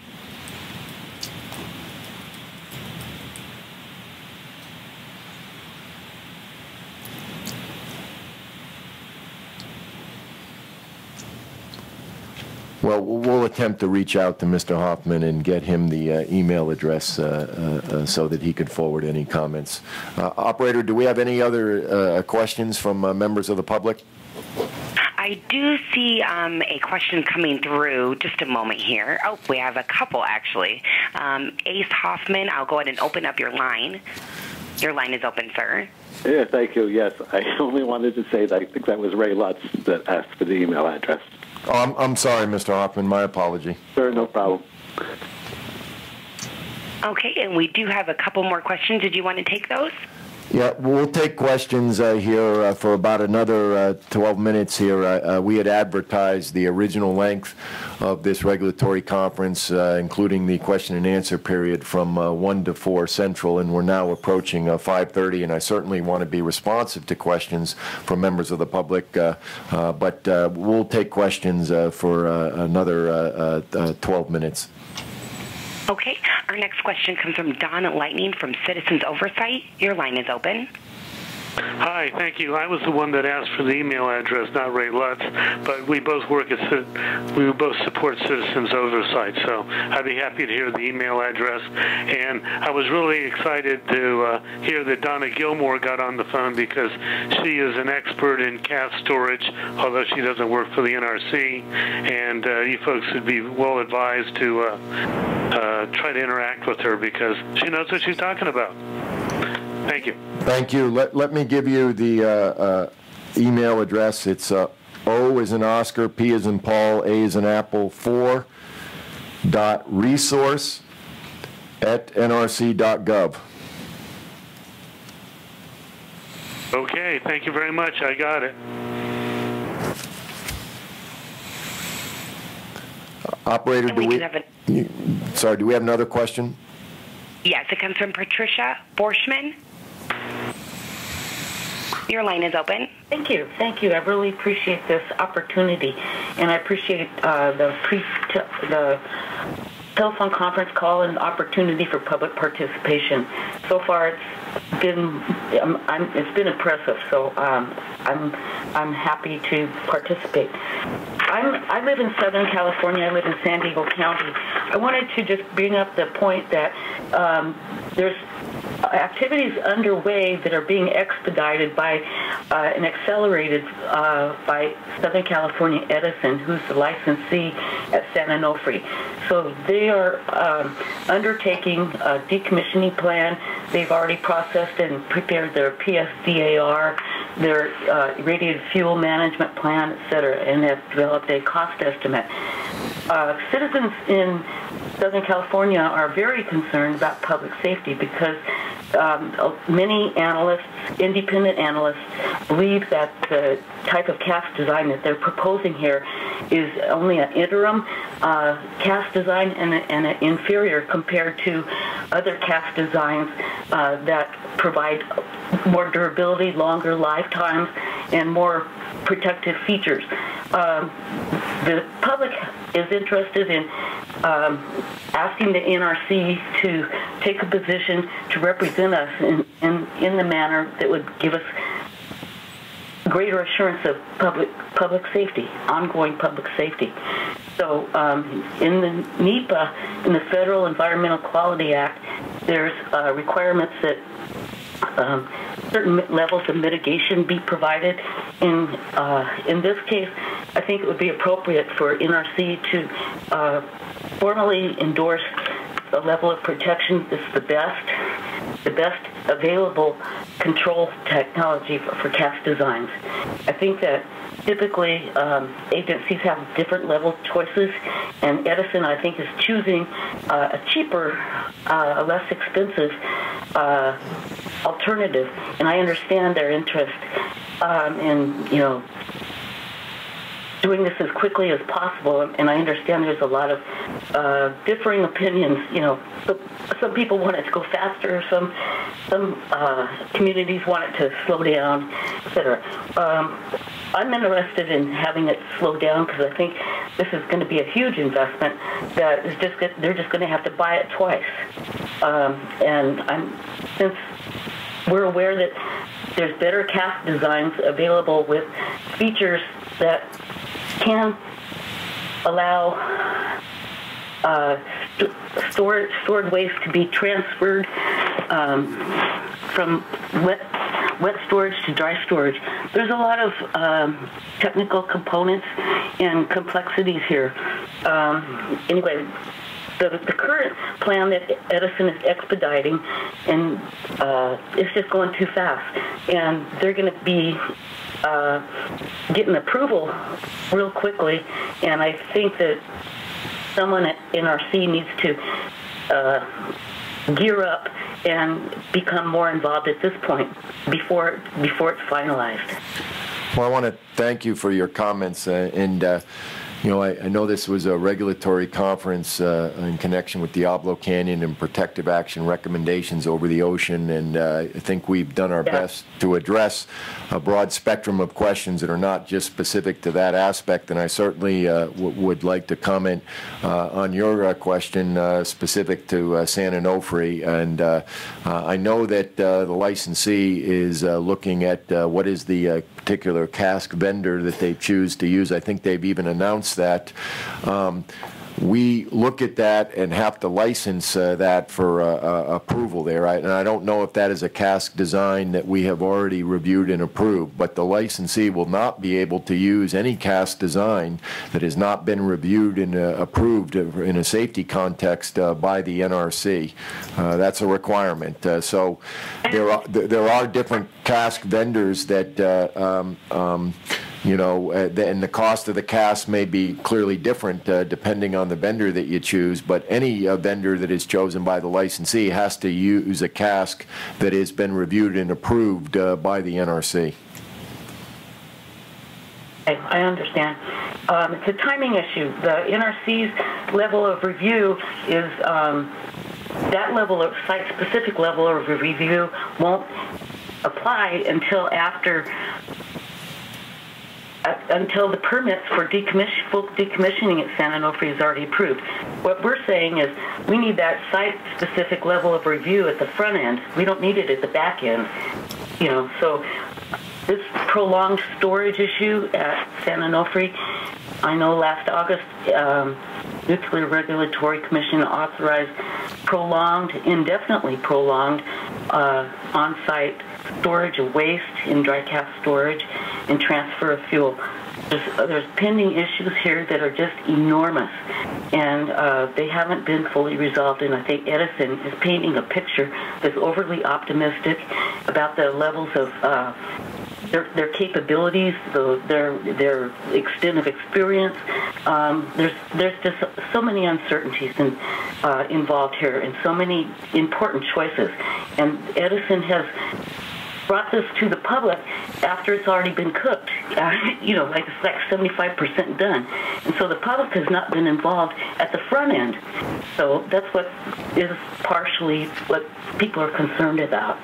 Well, we'll attempt to reach out to Mister Hoffman and get him the uh, email address uh, uh, uh, so that he could forward any comments. Uh, operator, do we have any other uh, questions from uh, members of the public? I do see um, a question coming through. Just a moment here. Oh, we have a couple, actually. Um, Ace Hoffman, I'll go ahead and open up your line. Your line is open, sir. Yeah, thank you. Yes, I only wanted to say that I think that was Ray Lutz that asked for the email address. Oh, I'm, I'm sorry, Mister Hoffman. My apology. Sure, no problem. Okay, and we do have a couple more questions. Did you want to take those? Yeah, we'll take questions uh, here uh, for about another uh, twelve minutes here. Uh, uh, we had advertised the original length of this regulatory conference, uh, including the question and answer period, from uh, one to four Central, and we're now approaching uh, five thirty, and I certainly want to be responsive to questions from members of the public, uh, uh, but uh, we'll take questions uh, for uh, another uh, uh, twelve minutes. Okay. Our next question comes from Don Lightning from Citizens Oversight. Your line is open. Hi, thank you. I was the one that asked for the email address, not Ray Lutz, but we both work at, we both support Citizens Oversight, so I'd be happy to hear the email address. And I was really excited to uh, hear that Donna Gilmore got on the phone, because she is an expert in C A S storage, although she doesn't work for the N R C, and uh, you folks would be well advised to uh, uh, try to interact with her, because she knows what she's talking about. Thank you. Thank you. Let, let me give you the uh, uh, email address. It's uh, O is in Oscar, P is in Paul, A is in Apple, four dot resource at N R C dot gov. Okay. Thank you very much. I got it. Uh, operator, do we, you, sorry, do we have another question? Yes, it comes from Patricia Borschman. Your line is open. Thank you. Thank you. I really appreciate this opportunity, and I appreciate uh, the, pre the telephone conference call and the opportunity for public participation. So far, it's been um, I'm, it's been impressive. So um, I'm I'm happy to participate. I'm, I live in Southern California. I live in San Diego County. I wanted to just bring up the point that um, there's activities underway that are being expedited by uh, and accelerated uh, by Southern California Edison, who's the licensee at San Onofre. So they are um, undertaking a decommissioning plan. They've already processed and prepared their P S D A R, their uh, irradiated fuel management plan, et cetera, and have developed a cost estimate. Uh, citizens in Southern California are very concerned about public safety, because um, many analysts, independent analysts, believe that the type of C A S design that they're proposing here is only an interim uh, C A S design and, and an inferior compared to other cast designs uh, that provide more durability, longer lifetimes, and more protective features. Um, the public is interested in um, asking the N R C to take a position to represent us in, in, in the manner that would give us greater assurance of public public safety, ongoing public safety. So um, in the NEPA, in the Federal Environmental Quality Act, there's uh, requirements that um, certain levels of mitigation be provided. In uh, in this case, I think it would be appropriate for N R C to uh, formally endorse a level of protection that's the best, the best available control technology for, for cast designs. I think that typically um, agencies have different level choices, and Edison, I think, is choosing uh, a cheaper, uh, a less expensive uh, alternative, and I understand their interest um, in, you know, doing this as quickly as possible, and I understand there's a lot of uh, differing opinions. You know, some, some people want it to go faster, some some uh, communities want it to slow down, et cetera. Um, I'm interested in having it slow down because I think this is going to be a huge investment that is just they're just going to have to buy it twice. Um, and I'm since we're aware that there's better cast designs available with features that can allow uh, st stored, stored waste to be transferred um, from wet, wet storage to dry storage. There's a lot of um, technical components and complexities here. Um, anyway, the, the current plan that Edison is expediting, and uh, it's just going too fast, and they're going to be Uh, getting approval real quickly, and I think that someone at N R C needs to uh, gear up and become more involved at this point before before it's finalized. Well, I want to thank you for your comments, uh, and uh, you know, I, I know this was a regulatory conference uh, in connection with Diablo Canyon and protective action recommendations over the ocean, and uh, I think we've done our yeah. best to address a broad spectrum of questions that are not just specific to that aspect. And I certainly uh, would like to comment uh, on your uh, question uh, specific to uh, San Onofre. And uh, uh, I know that uh, the licensee is uh, looking at uh, what is the uh, particular cask vendor that they choose to use. I think they've even announced that. Um, We look at that and have to license uh, that for uh, uh, approval there, right? And I don't know if that is a cask design that we have already reviewed and approved, but the licensee will not be able to use any cask design that has not been reviewed and uh, approved in a safety context uh, by the N R C. Uh, that's a requirement. Uh, so there are, there are different cask vendors that uh, um, um, you know, and the cost of the cast may be clearly different uh, depending on the vendor that you choose, but any uh, vendor that is chosen by the licensee has to use a cask that has been reviewed and approved uh, by the N R C. I understand. Um, it's a timing issue. The N R C's level of review is, um, that level of site-specific level of review won't apply until after until the permits for decommission, full decommissioning at San Onofre is already approved. What we're saying is we need that site-specific level of review at the front end. We don't need it at the back end. You know, so this prolonged storage issue at San Onofre, I know last August, um, Nuclear Regulatory Commission authorized prolonged, indefinitely prolonged, uh, on-site storage of waste in dry cask storage and transfer of fuel. There's, there's pending issues here that are just enormous, and uh, they haven't been fully resolved, and I think Edison is painting a picture that's overly optimistic about the levels of uh, Their, their capabilities, the, their their extent of experience. Um, there's there's just so many uncertainties in, uh, involved here, and so many important choices. And Edison has brought this to the public after it's already been cooked, uh, you know, like it's like seventy-five percent done. And so the public has not been involved at the front end. So that's what is partially what people are concerned about.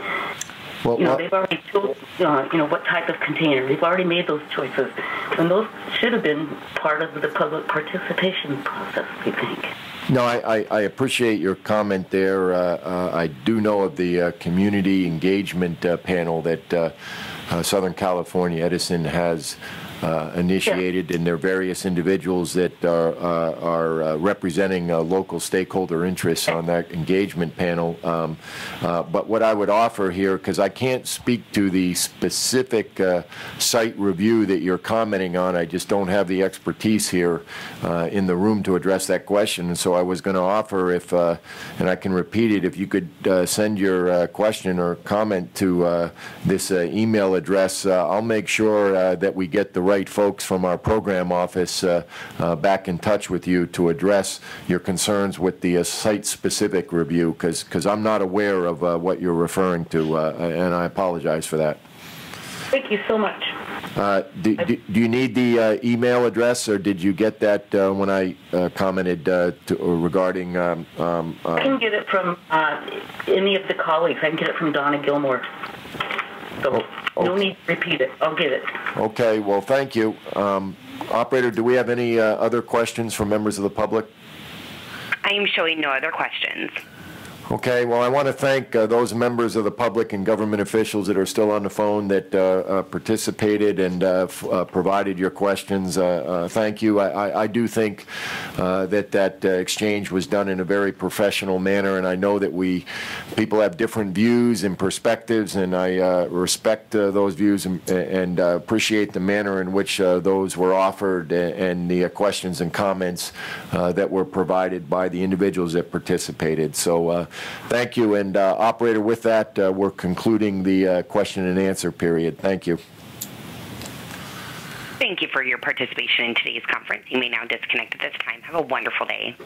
Well, you know, well, they've already told, uh, you know, what type of container. They've already made those choices. And those should have been part of the public participation process, we think. No, I, I, I appreciate your comment there. Uh, uh, I do know of the uh, community engagement uh, panel that uh, uh, Southern California Edison has uh, initiated, yeah. and there are various individuals that are, uh, are uh, representing uh, local stakeholder interests on that engagement panel. Um, uh, but what I would offer here, because I can't speak to the specific uh, site review that you're commenting on, I just don't have the expertise here uh, in the room to address that question. And so I was going to offer if, uh, and I can repeat it, if you could uh, send your uh, question or comment to uh, this uh, email address, uh, I'll make sure uh, that we get the right folks from our program office uh, uh, back in touch with you to address your concerns with the uh, site-specific review, because because I'm not aware of uh, what you're referring to, uh, and I apologize for that. Thank you so much. Uh, do, do, do you need the uh, email address, or did you get that uh, when I uh, commented uh, to, or regarding? Um, um, uh, I can get it from uh, any of the colleagues. I can get it from Donna Gilmore. So oh, okay. You'll need to repeat it. I'll get it. Okay. Well, thank you. Um, operator, do we have any uh, other questions from members of the public? I am showing no other questions. Okay, well, I want to thank uh, those members of the public and government officials that are still on the phone that uh, uh, participated and uh, f uh, provided your questions. Uh, uh, thank you. I, I, I do think uh, that that uh, exchange was done in a very professional manner, and I know that we people have different views and perspectives, and I uh, respect uh, those views and, and uh, appreciate the manner in which uh, those were offered and, and the uh, questions and comments uh, that were provided by the individuals that participated. So. Uh, Thank you. And uh, operator, with that, uh, we're concluding the uh, question and answer period. Thank you. Thank you for your participation in today's conference. You may now disconnect at this time. Have a wonderful day.